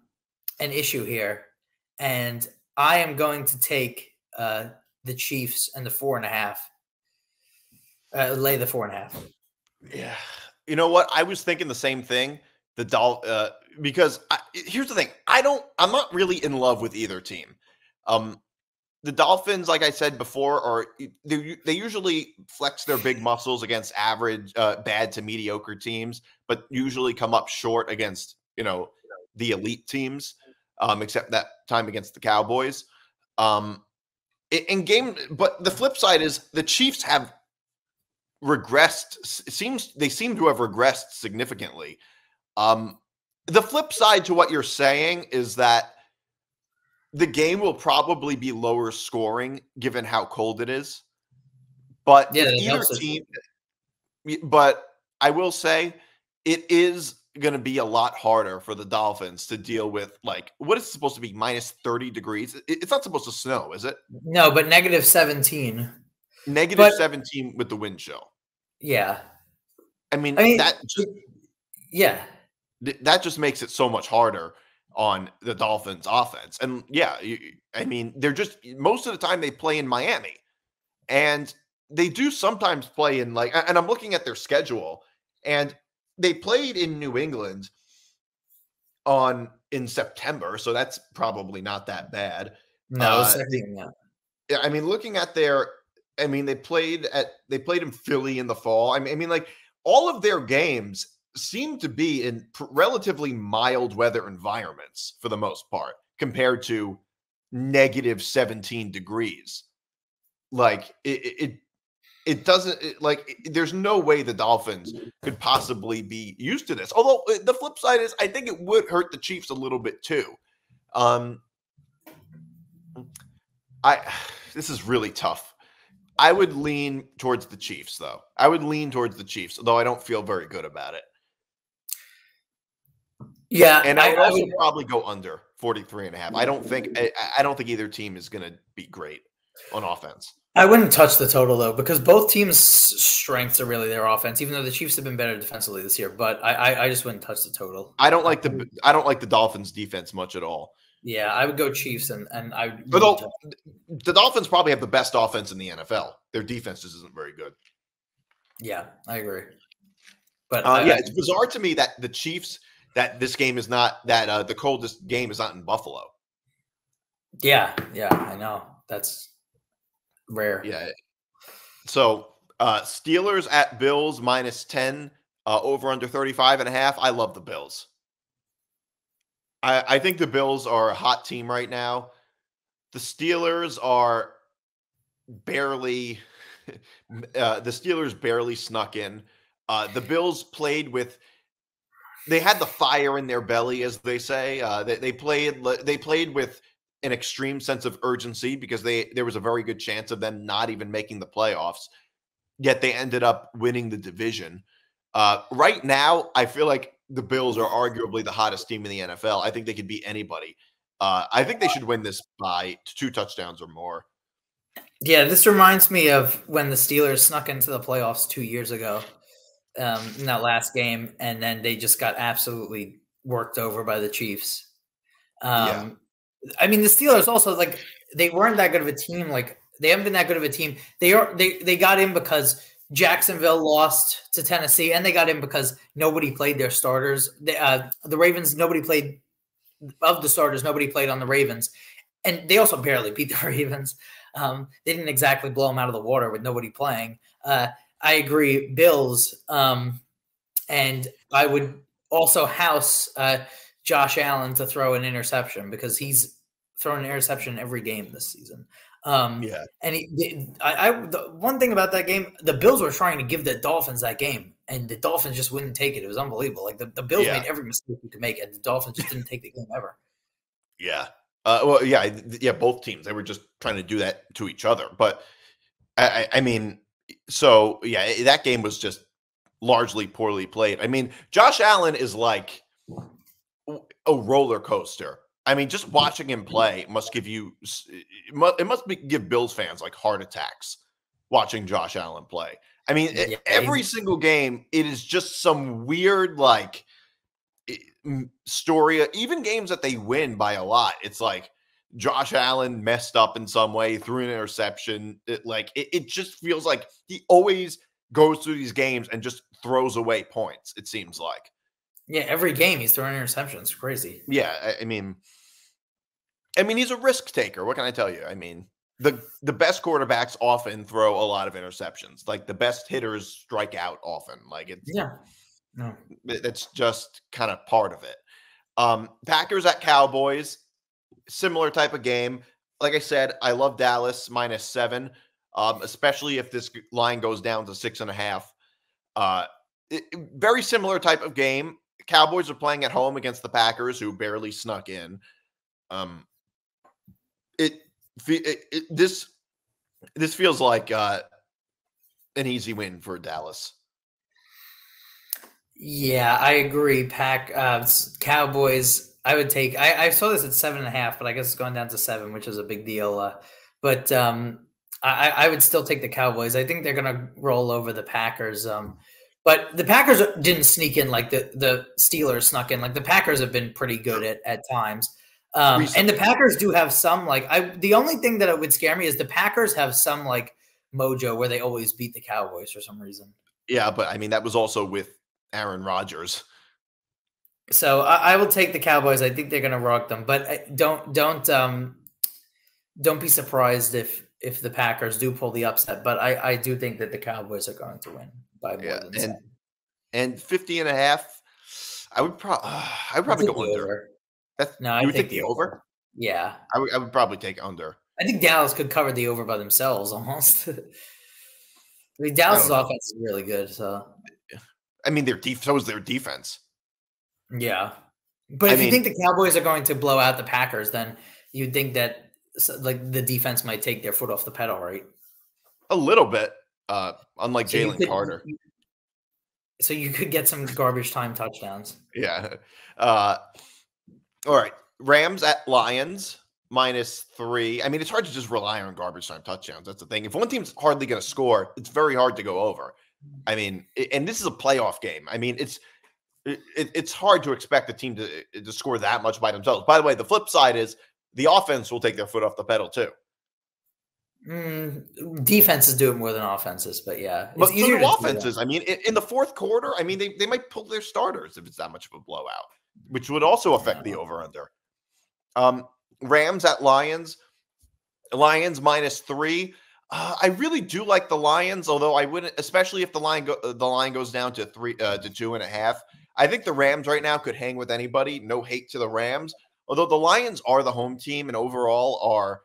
issue here, and I am going to take the Chiefs and the 4.5. Lay the 4.5. Yeah, you know what? I was thinking the same thing. Because here's the thing. I'm not really in love with either team. The Dolphins, like I said before, they usually flex their big muscles against average, bad to mediocre teams, but usually come up short against, the elite teams, except that time against the Cowboys. But the flip side is the Chiefs have regressed. They seem to have regressed significantly. The flip side to what you're saying is that the game will probably be lower scoring given how cold it is. But yeah, either team, but I will say it is going to be a lot harder for the Dolphins to deal with, like, what is supposed to be -30 degrees. It's not supposed to snow, is it? No, but -17. -17 with the wind chill. Yeah. I mean that just, yeah. That just makes it so much harder on the Dolphins offense. And yeah, they're just, most of the time they play in Miami, and they do sometimes play in, like, and I'm looking at their schedule, and they played in New England in September. So that's probably not that bad. No, looking at their, they played in Philly in the fall. All of their games seem to be in relatively mild weather environments for the most part, compared to -17 degrees. Like it doesn't, there's no way the Dolphins could possibly be used to this. Although the flip side is, I think it would hurt the Chiefs a little bit too. This is really tough. I would lean towards the Chiefs, though. Although I don't feel very good about it. Yeah, and I would also probably go under 43.5. I don't think either team is going to be great on offense. I wouldn't touch the total, though, because both teams' strengths are really their offense, even though the Chiefs have been better defensively this year. But I just wouldn't touch the total. I don't like the Dolphins' defense much at all. Yeah, I would go Chiefs, although the Dolphins probably have the best offense in the NFL. Their defense just isn't very good. Yeah, I agree. But it's bizarre to me that the Chiefs, that this game is not, that the coldest game is not in Buffalo. Yeah, I know. That's rare. Yeah. So Steelers at Bills -10, over under 35.5. I love the Bills. I think the Bills are a hot team right now. The Steelers are barely snuck in. The Bills they had the fire in their belly, as they say. They played with an extreme sense of urgency, because there was a very good chance of them not even making the playoffs, yet they ended up winning the division. Right now, I feel like the Bills are arguably the hottest team in the NFL. I think they could beat anybody. I think they should win this by 2 touchdowns or more. Yeah, this reminds me of when the Steelers snuck into the playoffs 2 years ago. in that last game, and then they just got absolutely worked over by the Chiefs. Yeah. I mean, the Steelers also, like, they weren't that good of a team. Like, they haven't been that good of a team. They got in because Jacksonville lost to Tennessee, and they got in because nobody played their starters. The Ravens, nobody played of the starters. Nobody played on the Ravens, and they also barely beat the Ravens. They didn't exactly blow them out of the water with nobody playing. I agree, Bills, and I would also house Josh Allen to throw an interception, because he's thrown an interception every game this season. And the one thing about that game, the Bills were trying to give the Dolphins that game, and the Dolphins just wouldn't take it. It was unbelievable. Like, the Bills made every mistake you could make, and the Dolphins just didn't take the game ever. Yeah. Both teams, they were just trying to do that to each other. But I mean, so yeah, that game was just largely poorly played. I mean, Josh Allen is like a roller coaster. I mean, just watching him play must give you, it must give Bills fans like heart attacks watching Josh Allen play. I mean, every single game, it is just some weird, like, story. Even games that they win by a lot, it's like Josh Allen messed up in some way, threw an interception. It just feels like he always goes through these games and just throws away points, it seems like. Yeah, every game he's throwing interceptions. Crazy. Yeah, I mean, he's a risk taker. What can I tell you? I mean, the best quarterbacks often throw a lot of interceptions. Like, the best hitters strike out often. Like, it's, yeah, no, that's just kind of part of it. Packers at Cowboys, similar type of game. Like I said, I love Dallas -7, especially if this line goes down to 6.5. Very similar type of game. Cowboys are playing at home against the Packers, who barely snuck in. This feels like an easy win for Dallas. Yeah, I agree. Cowboys, I would take. I saw this at 7.5, but I guess it's going down to 7, which is a big deal. I would still take the Cowboys. I think they're going to roll over the Packers. But the Packers didn't sneak in like the Steelers snuck in. Like, the Packers have been pretty good at times. And the Packers do have some, like, the only thing that it would scare me is the Packers have some, like, mojo where they always beat the Cowboys for some reason. Yeah, but, I mean, that was also with Aaron Rodgers. So I will take the Cowboys. I think they're going to rock them. But don't be surprised if the Packers do pull the upset. But I do think that the Cowboys are going to win by more than 7. And 50.5, I would probably go under. I would take the over. Yeah. I would probably take under. I think Dallas could cover the over by themselves almost. I mean, Dallas's offense is really good. So, I mean, so is their defense. Yeah. But if you think the Cowboys are going to blow out the Packers, then you'd think that, like, the defense might take their foot off the pedal, right? A little bit. Unlike Jalen Carter. So you could get some garbage time touchdowns. Yeah. All right. Rams at Lions, -3. I mean, it's hard to just rely on garbage time touchdowns. That's the thing. If one team's hardly going to score, it's very hard to go over. I mean, and this is a playoff game. I mean, it's hard to expect a team to score that much by themselves. By the way, the flip side is the offense will take their foot off the pedal too. Defenses do it more than offenses, but yeah. But so do offenses. I mean, in the fourth quarter, I mean, they might pull their starters if it's that much of a blowout, which would also affect the over-under. Rams at Lions. Lions -3. I really do like the Lions, although I wouldn't, especially if the line goes down to 2.5. I think the Rams right now could hang with anybody. No hate to the Rams, although the Lions are the home team and overall are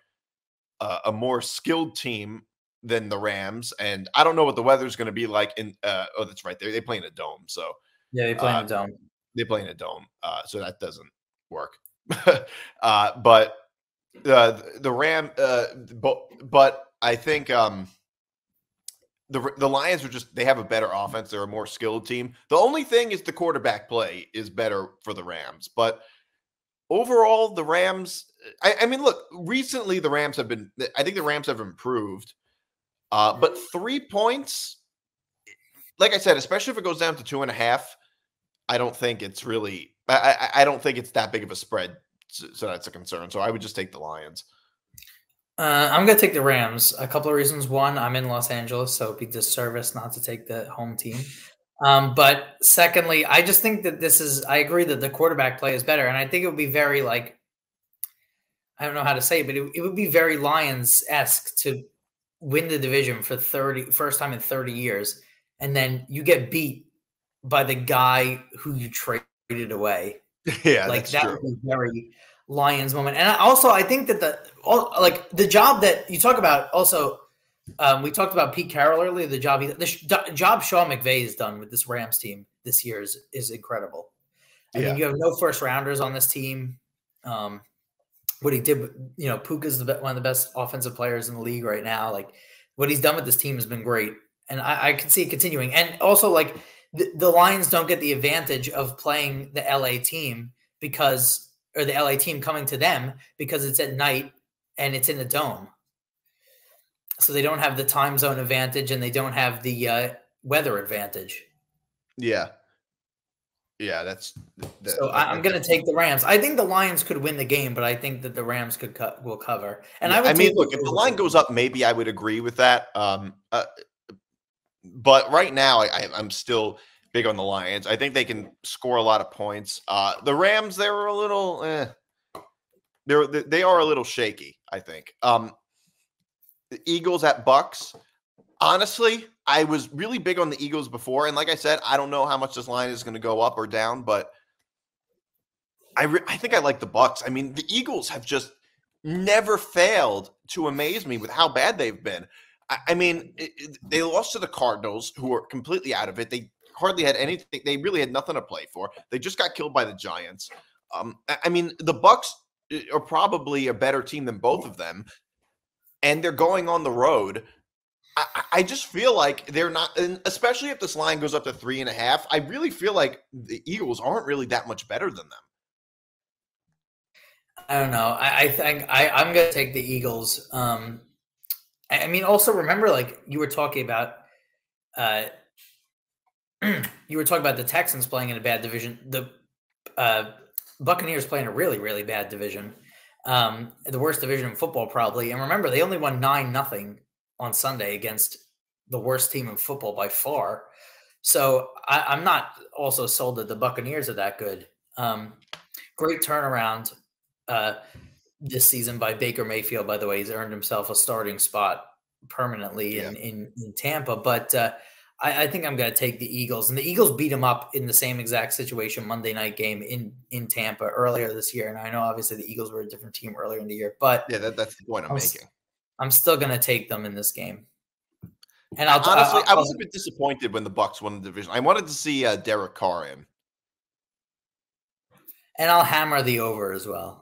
a more skilled team than the Rams, and I don't know what the weather's going to be like in oh, that's right, they play in a dome, so yeah, they play in a dome, so that doesn't work. But the Ram but I think the Lions are just, they have a better offense, they're a more skilled team. The only thing is the quarterback play is better for the Rams, but overall, the Rams, I mean, look, recently the Rams have been, I think the Rams have improved, but 3 points, like I said, especially if it goes down to 2.5, I don't think it's really, I don't think it's that big of a spread. So that's a concern. So I would just take the Lions. I'm going to take the Rams. A couple of reasons. One, I'm in Los Angeles, so it'd be disservice not to take the home team. But secondly, I just think that this is, I agree that the quarterback play is better. And I think it would be very like, I don't know how to say it, but it would be very Lions-esque to win the division for first time in 30 years. And then you get beat by the guy who you traded away. Yeah, like that would be very Lions moment. And also, I think that the job that you talk about. Also, we talked about Pete Carroll earlier. The job Sean McVay has done with this Rams team this year is incredible. I mean, you have no first rounders on this team. What he did, you know, Puka's one of the best offensive players in the league right now. Like what he's done with this team has been great, and I can see it continuing. And also, like the Lions don't get the advantage of playing the LA team because. Or the LA team coming to them because it's at night and it's in a dome. So they don't have the time zone advantage and they don't have the weather advantage. Yeah. Yeah, so I'm going to take the Rams. I think the Lions could win the game, but I think that the Rams will cover. And yeah, I mean, look, if the line goes up, maybe I would agree with that. But right now I'm still – big on the Lions. I think they can score a lot of points. The Rams, they were a little, they are a little shaky, I think. The Eagles at Bucks. Honestly, I was really big on the Eagles before. And like I said, I don't know how much this line is going to go up or down, but I think I like the Bucks. I mean, the Eagles have just never failed to amaze me with how bad they've been. I mean, they lost to the Cardinals, who are completely out of it. They hardly had anything. They really had nothing to play for. They just got killed by the Giants. I mean, the Bucks are probably a better team than both of them, and they're going on the road. I just feel like they're not, and especially if this line goes up to 3.5, I really feel like the Eagles aren't really that much better than them. I don't know. I think I'm going to take the Eagles. I mean, also remember, like you were talking about, the Texans playing in a bad division. The Buccaneers playing a really, really bad division. The worst division in football, probably. And remember, they only won 9-0 on Sunday against the worst team in football by far. So I'm not also sold that the Buccaneers are that good. Great turnaround this season by Baker Mayfield, by the way. He's earned himself a starting spot permanently in Tampa. But I think I'm going to take the Eagles, and the Eagles beat them up in the same exact situation Monday night game in Tampa earlier this year. And I know obviously the Eagles were a different team earlier in the year, but yeah, that's the point I'm making. I'm still going to take them in this game. And honestly, I was a bit disappointed when the Bucks won the division. I wanted to see Derek Carr in. And I'll hammer the over as well.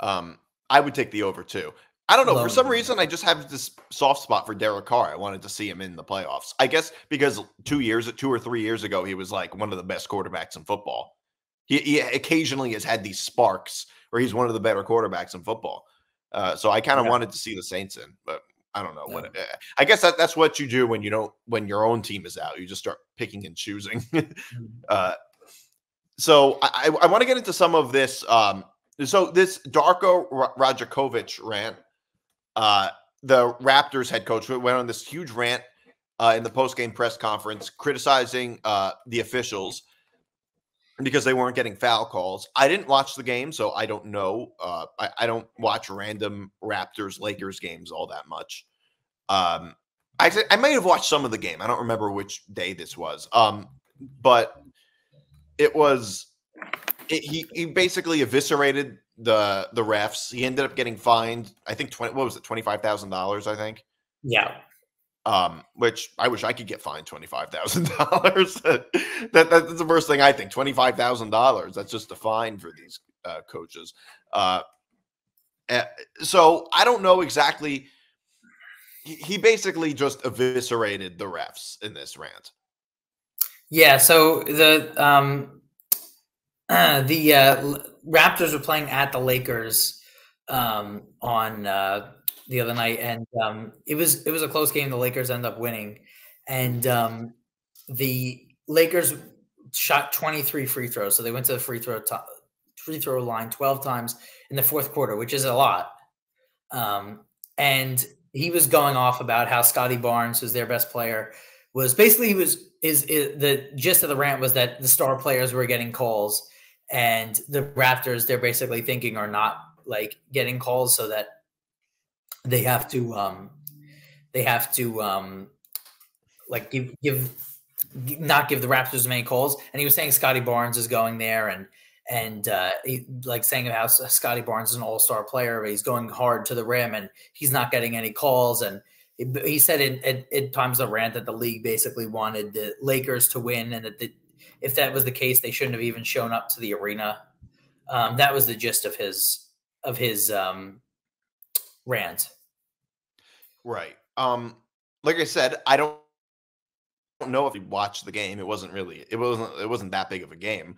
I would take the over too. I don't know. For some reason, I just have this soft spot for Derek Carr. I wanted to see him in the playoffs. I guess because 2 or 3 years ago, he was like one of the best quarterbacks in football. He occasionally has had these sparks where he's one of the better quarterbacks in football. So I kind of wanted to see the Saints in, but I don't know. Yeah. I guess that's what you do when you don't, when your own team is out. You just start picking and choosing. So I want to get into some of this. So this Darko Rajakovic rant. The Raptors head coach went on this huge rant in the post-game press conference criticizing the officials because they weren't getting foul calls. I didn't watch the game, so I don't know. I don't watch random Raptors-Lakers games all that much. I may have watched some of the game. I don't remember which day this was. But it was he basically eviscerated the refs. He ended up getting fined, I think, $25,000, I think. Yeah. Which I wish I could get fined $25,000. That's the first thing I think, $25,000. That's just a fine for these coaches. So I don't know exactly. He basically just eviscerated the refs in this rant. Yeah, so the Raptors were playing at the Lakers on the other night, and it was a close game. The Lakers end up winning, and the Lakers shot 23 free throws. So they went to the free throw line 12 times in the fourth quarter, which is a lot. And he was going off about how Scotty Barnes, who's their best player, was basically the gist of the rant was that the star players were getting calls and the Raptors, they're basically thinking are not like getting calls so that they have to not give the Raptors many calls. And he was saying Scotty Barnes is going there and he, like saying how Scotty Barnes is an all-star player, but he's going hard to the rim and he's not getting any calls. And he said at times the rant that the league basically wanted the Lakers to win and that if that was the case, they shouldn't have even shown up to the arena. That was the gist of his rant. Right. Like I said, I don't know if you watched the game. It wasn't that big of a game.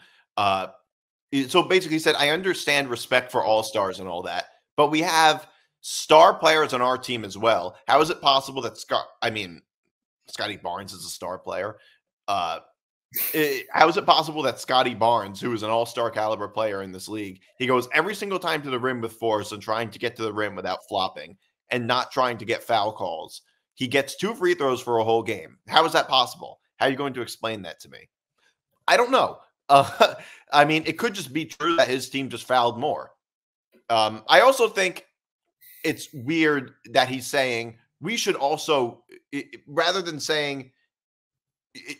So basically he said, I understand respect for all-stars and all that, but we have star players on our team as well. How is it possible that Scotty Barnes is a star player? How is it possible that Scotty Barnes, who is an all-star caliber player in this league, he goes every single time to the rim with force and trying to get to the rim without flopping and not trying to get foul calls. He gets 2 free throws for a whole game. How is that possible? How are you going to explain that to me? I don't know. I mean, it could just be true that his team just fouled more. I also think it's weird that he's saying we should also, rather than saying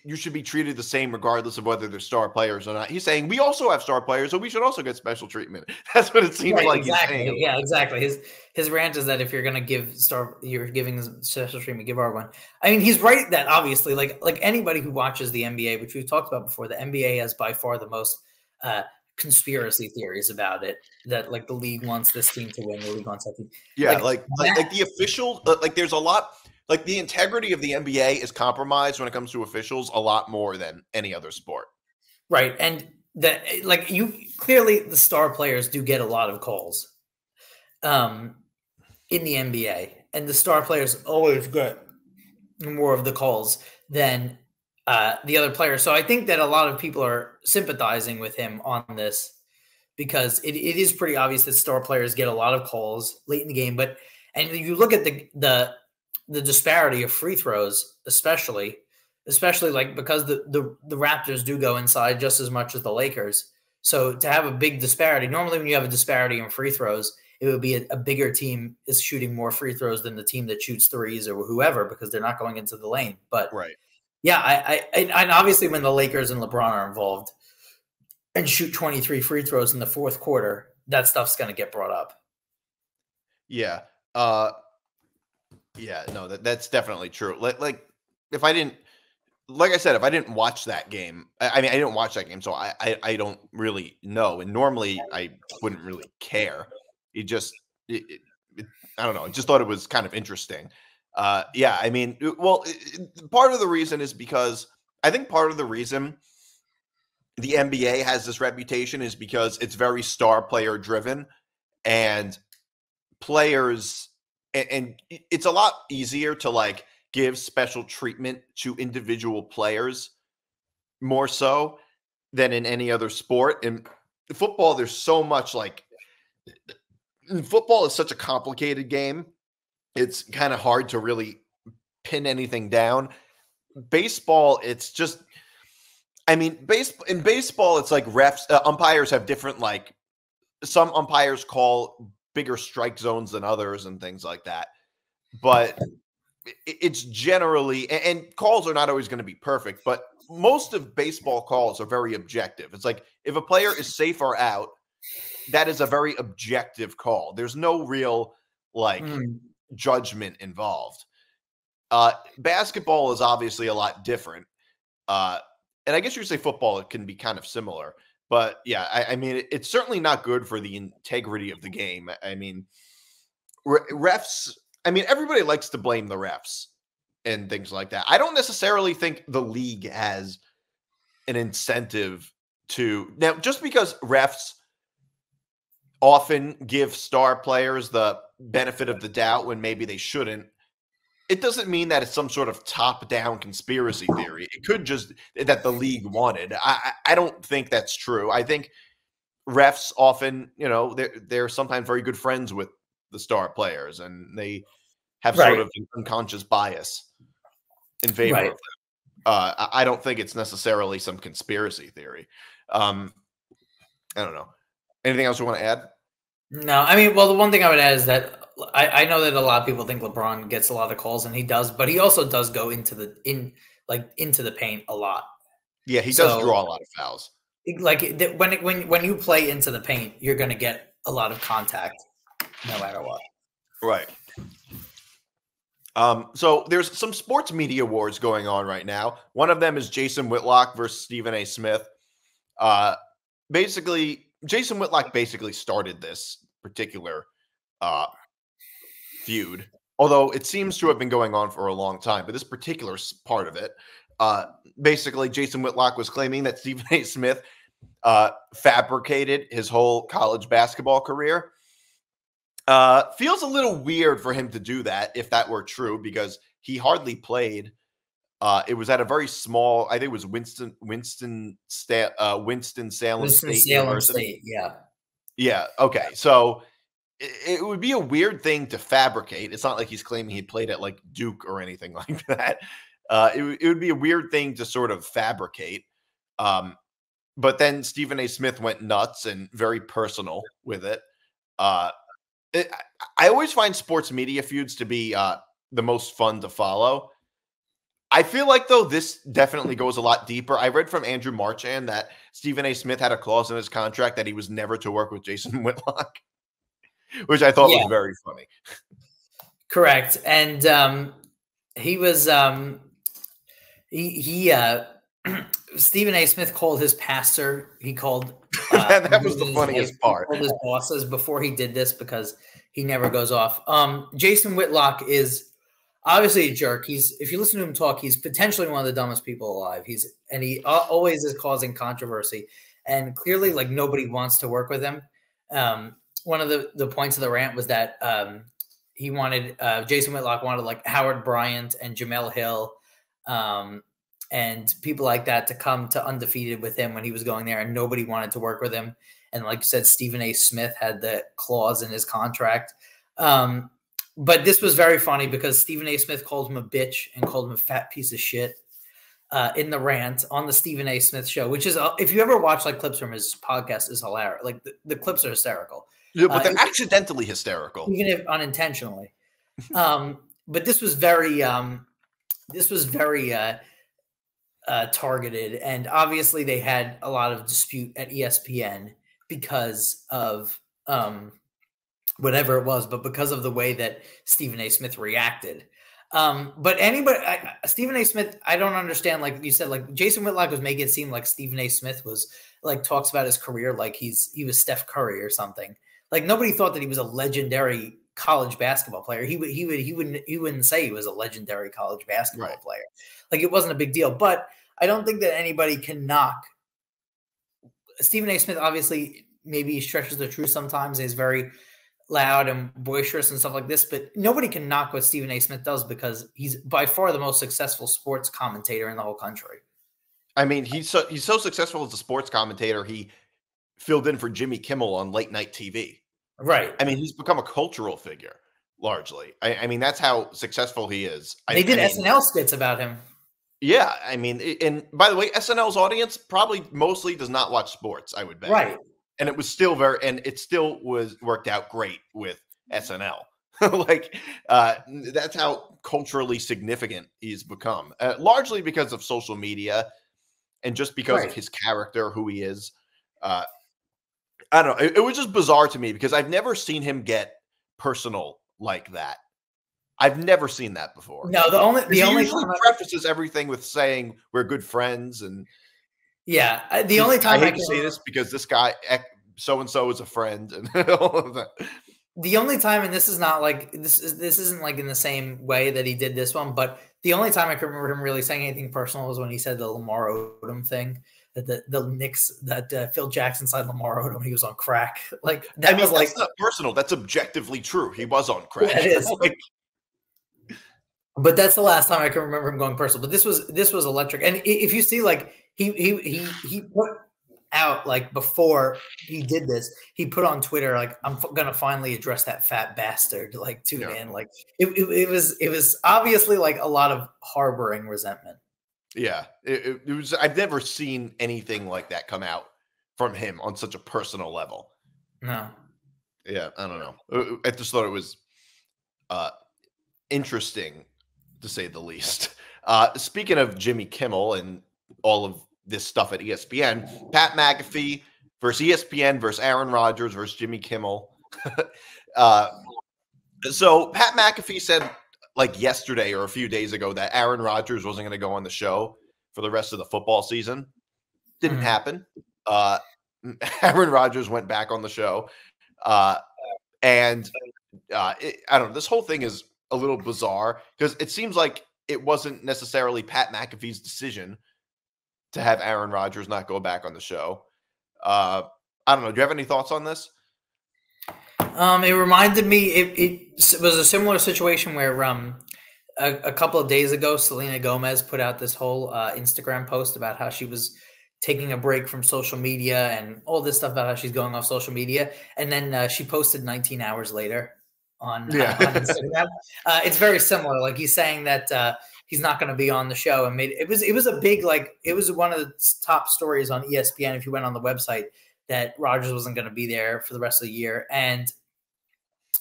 you should be treated the same regardless of whether they're star players or not, he's saying we also have star players, so we should also get special treatment. That's what it seems like. Exactly. He's saying. Yeah, exactly. His rant is that if you're going to give special treatment, give everyone. I mean, he's right that obviously, like anybody who watches the NBA, which we've talked about before, the NBA has by far the most conspiracy theories about it. That like the league wants this team to win, the league wants that team. Yeah, like the official, like there's a lot. Like the integrity of the NBA is compromised when it comes to officials a lot more than any other sport. Right. And that like you clearly the star players do get a lot of calls in the NBA, and the star players always get more of the calls than the other players. So I think that a lot of people are sympathizing with him on this because it is pretty obvious that star players get a lot of calls late in the game. But and you look at the disparity of free throws, especially like because the Raptors do go inside just as much as the Lakers. So to have a big disparity, normally when you have a disparity in free throws, it would be a bigger team is shooting more free throws than the team that shoots threes or whoever, because they're not going into the lane. But right. Yeah, and obviously when the Lakers and LeBron are involved and shoot 23 free throws in the fourth quarter, that stuff's going to get brought up. Yeah. Yeah, no, that's definitely true. Like if I didn't, like I said, if I didn't watch that game, I mean, I didn't watch that game, so I don't really know. And normally I wouldn't really care. I don't know. I just thought it was kind of interesting. Yeah, I mean, well, part of the reason is because I think part of the reason the NBA has this reputation is because it's very star player driven, and players. And it's a lot easier to like give special treatment to individual players more so than in any other sport. In football, there's so much like football is such a complicated game. It's kind of hard to really pin anything down. Baseball, it's just, I mean, in baseball, it's like refs, umpires have different, like some umpires call bigger strike zones than others and things like that. But it's generally, and calls are not always going to be perfect, but most of baseball calls are very objective. It's like if a player is safe or out, that is a very objective call. There's no real like judgment involved. Basketball is obviously a lot different. And I guess you would say football, it can be kind of similar. But yeah, I mean, it's certainly not good for the integrity of the game. I mean, refs, I mean, everybody likes to blame the refs and things like that. I don't necessarily think the league has an incentive to. Now, just because refs often give star players the benefit of the doubt when maybe they shouldn't, it doesn't mean that it's some sort of top-down conspiracy theory. It could just that the league wanted. I don't think that's true. I think refs often, you know, they're sometimes very good friends with the star players, and they have sort of an unconscious bias in favor of them. I don't think it's necessarily some conspiracy theory. I don't know. Anything else you want to add? No, I mean, well, the one thing I would add is that I know that a lot of people think LeBron gets a lot of calls, and he does, but he also does go into the into the paint a lot. Yeah, he does draw a lot of fouls. Like when you play into the paint, you're going to get a lot of contact, no matter what. Right. So there's some sports media wars going on right now. One of them is Jason Whitlock versus Stephen A. Smith. Basically, Jason Whitlock basically started this particular feud, although it seems to have been going on for a long time. But this particular part of it, basically Jason Whitlock was claiming that Stephen A. Smith fabricated his whole college basketball career. Feels a little weird for him to do that, if that were true, because he hardly played. It was at a very small, I think it was Winston-Salem State University. Yeah. Yeah. Okay. So it would be a weird thing to fabricate. It's not like he's claiming he played at like Duke or anything like that. It would be a weird thing to sort of fabricate. But then Stephen A. Smith went nuts and very personal with it. I always find sports media feuds to be the most fun to follow. I feel like, though, this definitely goes a lot deeper. I read from Andrew Marchand that Stephen A. Smith had a clause in his contract that he was never to work with Jason Whitlock, which I thought was very funny. Correct. And he was Stephen A. Smith called his pastor. He called that was the funniest part. He called his bosses before he did this because he never goes off. Jason Whitlock is obviously a jerk. If you listen to him talk, he's potentially one of the dumbest people alive. He always is causing controversy, and clearly, like, nobody wants to work with him. One of the points of the rant was that he wanted Jason Whitlock wanted like Howard Bryant and Jamel Hill. And people like that to come to undefeated with him when he was going there, and nobody wanted to work with him. And like you said, Stephen A. Smith had the clause in his contract. But this was very funny because Stephen A. Smith called him a bitch and called him a fat piece of shit in the rant on the Stephen A. Smith show, which is, if you ever watch like clips from his podcast, is hilarious. Like the clips are hysterical. Yeah, but they're accidentally hysterical. Even if unintentionally. But this was very, targeted, and obviously they had a lot of dispute at ESPN because of whatever it was, but because of the way that Stephen A. Smith reacted. But anybody, Stephen A. Smith, I don't understand. Like you said, like Jason Whitlock was making it seem like Stephen A. Smith was like talks about his career like he was Steph Curry or something. Like nobody thought that he was a legendary college basketball player. He wouldn't say he was a legendary college basketball player. Like it wasn't a big deal, but I don't think that anybody can knock Stephen A. Smith. Obviously, maybe he stretches the truth sometimes. He's very loud and boisterous and stuff like this, but nobody can knock what Stephen A. Smith does because he's by far the most successful sports commentator in the whole country. I mean, he's so successful as a sports commentator, he filled in for Jimmy Kimmel on late night TV. Right. I mean, he's become a cultural figure largely. I mean, that's how successful he is. They did SNL skits about him. Yeah, I mean, and by the way, SNL's audience probably mostly does not watch sports, I would bet. Right. And it was still worked out great with SNL. Like that's how culturally significant he's become, largely because of social media and just because of his character, who he is. I don't know. It was just bizarre to me because I've never seen him get personal like that. I've never seen that before. No, the only time he prefaces everything with saying we're good friends and yeah. The only time I can say this because this guy so and so is a friend and all of that. The only time, and this is not like this isn't like in the same way that he did this one, but the only time I can remember him really saying anything personal was when he said the Lamar Odom thing. The Knicks that Phil Jackson signed Lamar Odom, he was on crack. Like that was like that's not personal. That's objectively true. He was on crack. Yeah, it is. Like, But that's the last time I can remember him going personal. But this was electric. And if you see, like, he put out, like, before he did this, he put on Twitter, like, I'm gonna finally address that fat bastard. Like, too, man. Yeah. Like, it was obviously, like, a lot of harboring resentment. Yeah, it was. I've never seen anything like that come out from him on such a personal level. No. Yeah, I don't know. I just thought it was interesting, to say the least. Speaking of Jimmy Kimmel and all of this stuff at ESPN, Pat McAfee versus ESPN versus Aaron Rodgers versus Jimmy Kimmel. So Pat McAfee said, like, yesterday or a few days ago, that Aaron Rodgers wasn't going to go on the show for the rest of the football season. Didn't happen. Aaron Rodgers went back on the show. I don't know. This whole thing is a little bizarre because it seems like it wasn't necessarily Pat McAfee's decision to have Aaron Rodgers not go back on the show. I don't know. Do you have any thoughts on this? It reminded me, it was a similar situation where a couple of days ago, Selena Gomez put out this whole Instagram post about how she was taking a break from social media and all this stuff about how she's going off social media. And then she posted 19 hours later on Instagram. It's very similar. Like, he's saying that he's not going to be on the show. And it was a big, like, it was one of the top stories on ESPN. If you went on the website, that Rodgers wasn't going to be there for the rest of the year. And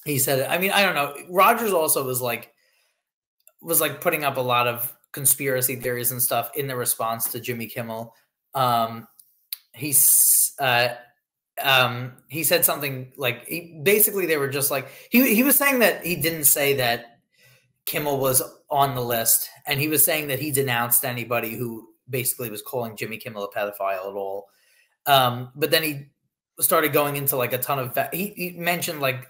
he said, I mean, I don't know. Rodgers also was like putting up a lot of conspiracy theories and stuff in the response to Jimmy Kimmel. He said something like, basically they were just like, he was saying that he didn't say that Kimmel was on the list, and he was saying that he denounced anybody who basically was calling Jimmy Kimmel a pedophile at all. But then he started going into, like, a ton of, he mentioned, like,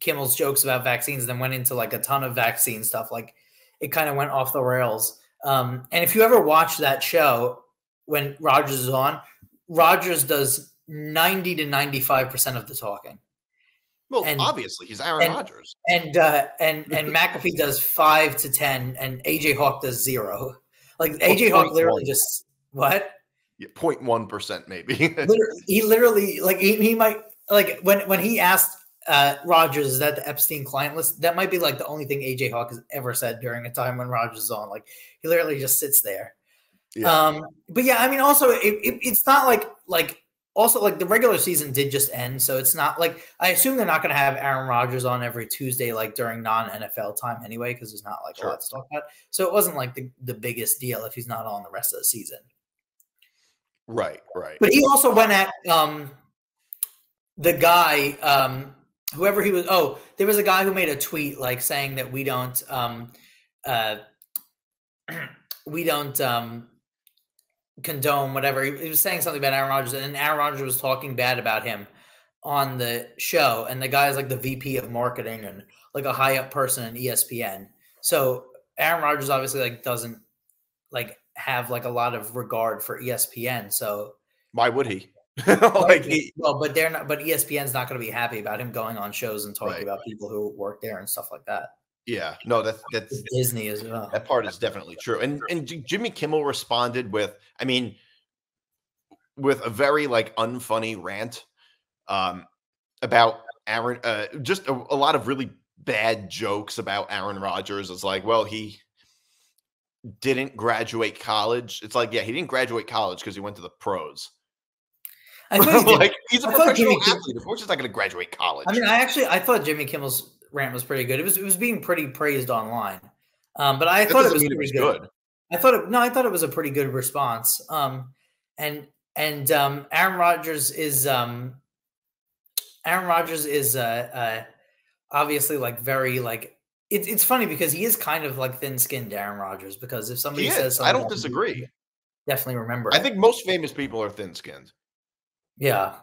Kimmel's jokes about vaccines, then went into, like, a ton of vaccine stuff. Like, it kind of went off the rails. And if you ever watch that show, when Rodgers is on, Rodgers does 90 to 95% of the talking. Well, and obviously he's Aaron Rodgers. And McAfee does 5 to 10, and AJ Hawk does 0. Like, AJ Hawk literally just, what? Yeah, 0.1% maybe. He literally, like, he might, like, when he asked Rodgers, is that the Epstein client list? That might be, like, the only thing AJ Hawk has ever said during a time when Rodgers is on. Like, he literally just sits there. Yeah. But yeah, I mean, also it's not like also, like, the regular season did just end. So it's not like, I assume they're not going to have Aaron Rodgers on every Tuesday, like, during non-NFL time anyway, cause there's not, like, a lot to talk about. So it wasn't like the biggest deal if he's not on the rest of the season. Right. Right. But he also went at, the guy, whoever he was. Oh, there was a guy who made a tweet, like, saying that we don't condone whatever. He was saying something about Aaron Rodgers, and Aaron Rodgers was talking bad about him on the show. And the guy's, like, the VP of marketing and, like, a high up person in ESPN. So Aaron Rodgers obviously, like, doesn't, like, have, like, a lot of regard for ESPN. So why would he? Like, well, but they're not. But ESPN's not going to be happy about him going on shows and talking about people who work there and stuff like that. Yeah, no, that's Disney as well. That part is definitely true. And Jimmy Kimmel responded with, I mean, with a very, like, unfunny rant about Aaron, just a lot of really bad jokes about Aaron Rodgers. It's like, well, he didn't graduate college. It's like, yeah, he didn't graduate college because he went to the pros. I thought like, he's a professional athlete. Of course he's not going to graduate college. I mean, I thought Jimmy Kimmel's rant was pretty good. It was being pretty praised online, but I thought it was pretty good. I thought it was a pretty good response. Aaron Rodgers is obviously, like, very, like, it's funny because he is kind of, like, thin-skinned, Aaron Rodgers, because if somebody says something, I don't disagree. Definitely remember. I think most famous people are thin-skinned. Yeah.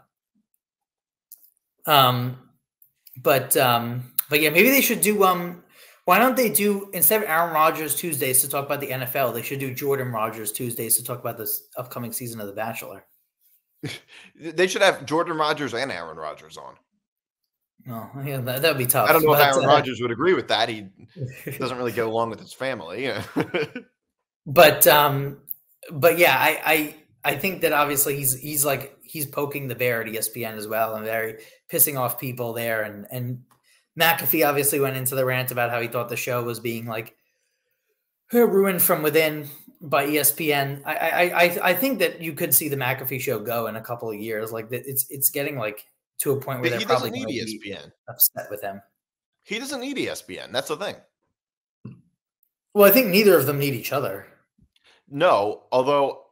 But yeah, maybe they should do why don't they do, instead of Aaron Rodgers Tuesdays to talk about the NFL, they should do Jordan Rodgers Tuesdays to talk about this upcoming season of The Bachelor. They should have Jordan Rodgers and Aaron Rodgers on. No, yeah, that would be tough. I don't know if Aaron Rodgers would agree with that. He doesn't really get along with his family. Yeah. But yeah, I think that obviously he's poking the bear at ESPN as well, and very pissing off people there. And McAfee obviously went into the rant about how he thought the show was being like ruined from within by ESPN. I think that you could see the McAfee show go in a couple of years. Like it's getting like to a point where they're probably going to be upset with him. He doesn't need ESPN. That's the thing. Well, I think neither of them need each other. No, although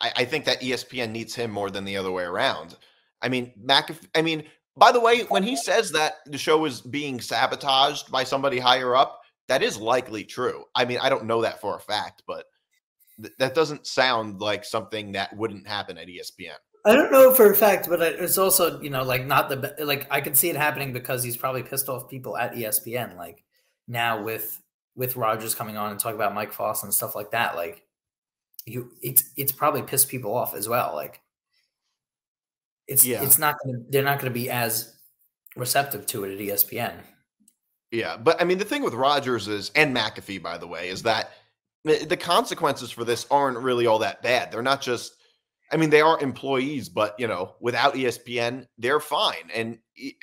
I think that ESPN needs him more than the other way around. I mean, McAfee, I mean, by the way, when he says that the show is being sabotaged by somebody higher up, that is likely true. I mean, I don't know that for a fact, but that doesn't sound like something that wouldn't happen at ESPN. I don't know for a fact, but it's also, you know, like not the, like I could see it happening because he's probably pissed off people at ESPN. Like now with Rodgers coming on and talking about Mike Foss and stuff like that, like it's probably pissed people off as well. Like it's not gonna, they're not going to be as receptive to it at ESPN. Yeah, but I mean the thing with Rodgers is, and McAfee by the way, is that the consequences for this aren't really all that bad. They're not just, I mean, they are employees, but you know, without ESPN, they're fine. And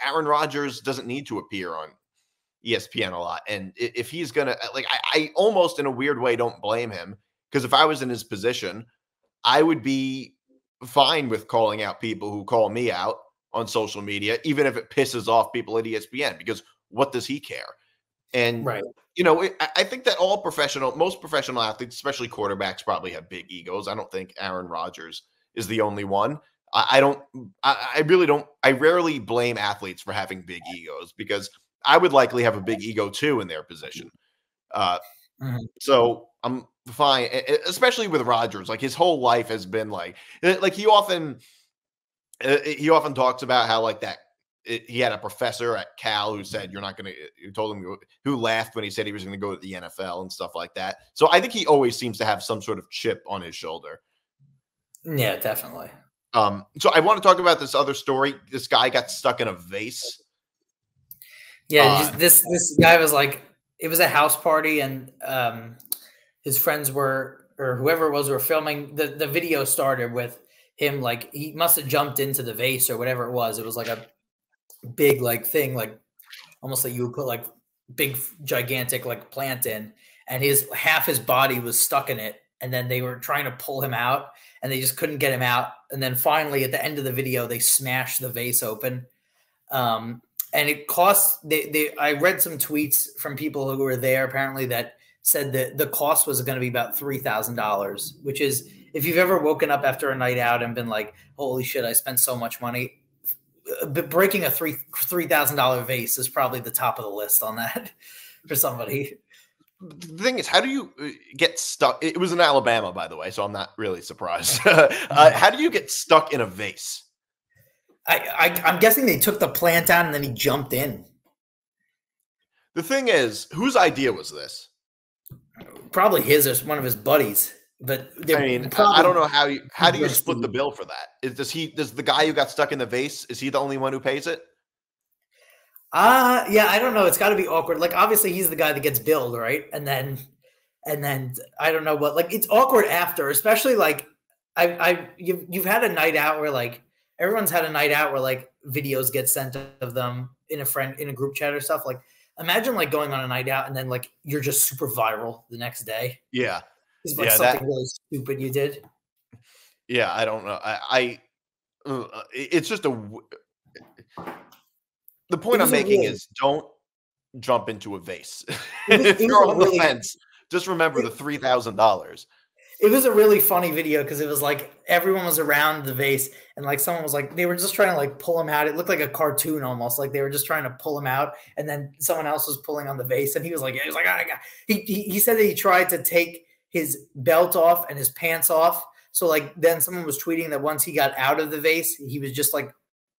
Aaron Rodgers doesn't need to appear on ESPN a lot. And if he's going to, like, I almost in a weird way don't blame him, because if I was in his position, I would be fine with calling out people who call me out on social media, even if it pisses off people at ESPN, because what does he care? And, right. You know, I think that all professional, most professional athletes, especially quarterbacks, probably have big egos. I don't think Aaron Rodgers is the only one. I rarely blame athletes for having big egos, because I would likely have a big ego too in their position. So I'm fine, especially with Rodgers. Like his whole life has been like he often talks about how like that he had a professor at Cal who said you're not going to, who told him, who laughed when he said he was going to go to the NFL and stuff like that. So I think he always seems to have some sort of chip on his shoulder. Yeah, definitely. So I want to talk about this other story. This guy got stuck in a vase. Yeah, this guy was like, it was a house party, and his friends were, or whoever it was, were filming. The video started with him, like, he must have jumped into the vase or whatever it was. It was like a big, like, thing, like, almost like you would put, like, big, gigantic, like, plant in. And half his body was stuck in it. And then they were trying to pull him out, and they just couldn't get him out. And then finally, at the end of the video, they smashed the vase open. And it cost, I read some tweets from people who were there apparently that said that the cost was going to be about $3,000, which is, if you've ever woken up after a night out and been like, holy shit, I spent so much money, but breaking a $3,000 vase is probably the top of the list on that for somebody. The thing is, how do you get stuck? It was in Alabama, by the way, so I'm not really surprised. How do you get stuck in a vase? I'm guessing they took the plant out and then he jumped in. The thing is, whose idea was this? Probably his or one of his buddies. But I mean, I don't know how do you split the bill for that? Does the guy who got stuck in the vase, is he the only one who pays it? Yeah, I don't know. It's got to be awkward. Like, obviously, he's the guy that gets billed, right? And then I don't know what. Like, it's awkward after, especially like you've had a night out where like. Everyone's had a night out where like videos get sent of them in a group chat or stuff. Like imagine like going on a night out and then like, you're just super viral the next day. Yeah. It's like something really stupid you did. Yeah. I don't know. It's just the point I'm making is don't jump into a vase. If you're on the fence, just remember the $3,000. It was a really funny video because it was like everyone was around the vase and like someone was like, they were just trying to like pull him out. It looked like a cartoon almost, like they were just trying to pull him out. And then someone else was pulling on the vase and he was like, oh, he said that he tried to take his belt off and his pants off. So like, then someone was tweeting that once he got out of the vase, he was just like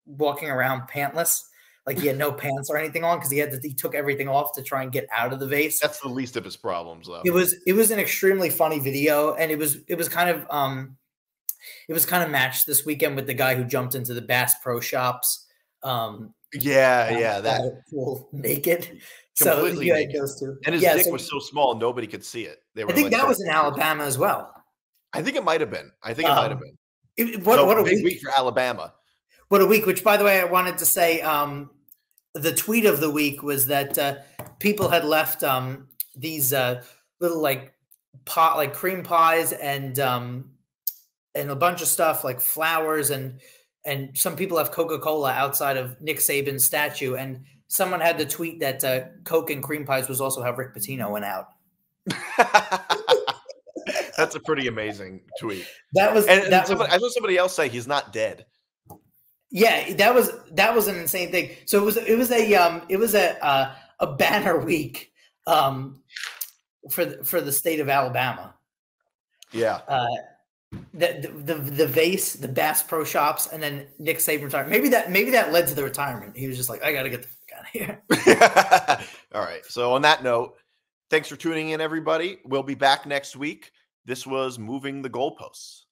walking around pantless. Like he had no pants or anything on because he took everything off to try and get out of the vase. That's the least of his problems, though. It was an extremely funny video, and it was kind of matched this weekend with the guy who jumped into the Bass Pro Shops Yeah, that pool naked. Completely so naked. Goes to. And his dick was so small nobody could see it. They were I think like, that was in Alabama as well. I think it might have been. I think it might have been. What a big week for Alabama. What a week! Which, by the way, I wanted to say the tweet of the week was that people had left these little like cream pies and a bunch of stuff like flowers and some people have Coca-Cola outside of Nick Saban's statue, and someone had the tweet that Coke and cream pies was also how Rick Pitino went out. That's a pretty amazing tweet. That was. And somebody, I saw somebody else say he's not dead. Yeah, that was an insane thing. So it was a banner week for the state of Alabama. Yeah. The vase, the Bass Pro Shops, and then Nick Saban retired. Maybe that led to the retirement. He was just like, I got to get the fuck out of here. All right. So on that note, thanks for tuning in, everybody. We'll be back next week. This was Moving the Goalposts.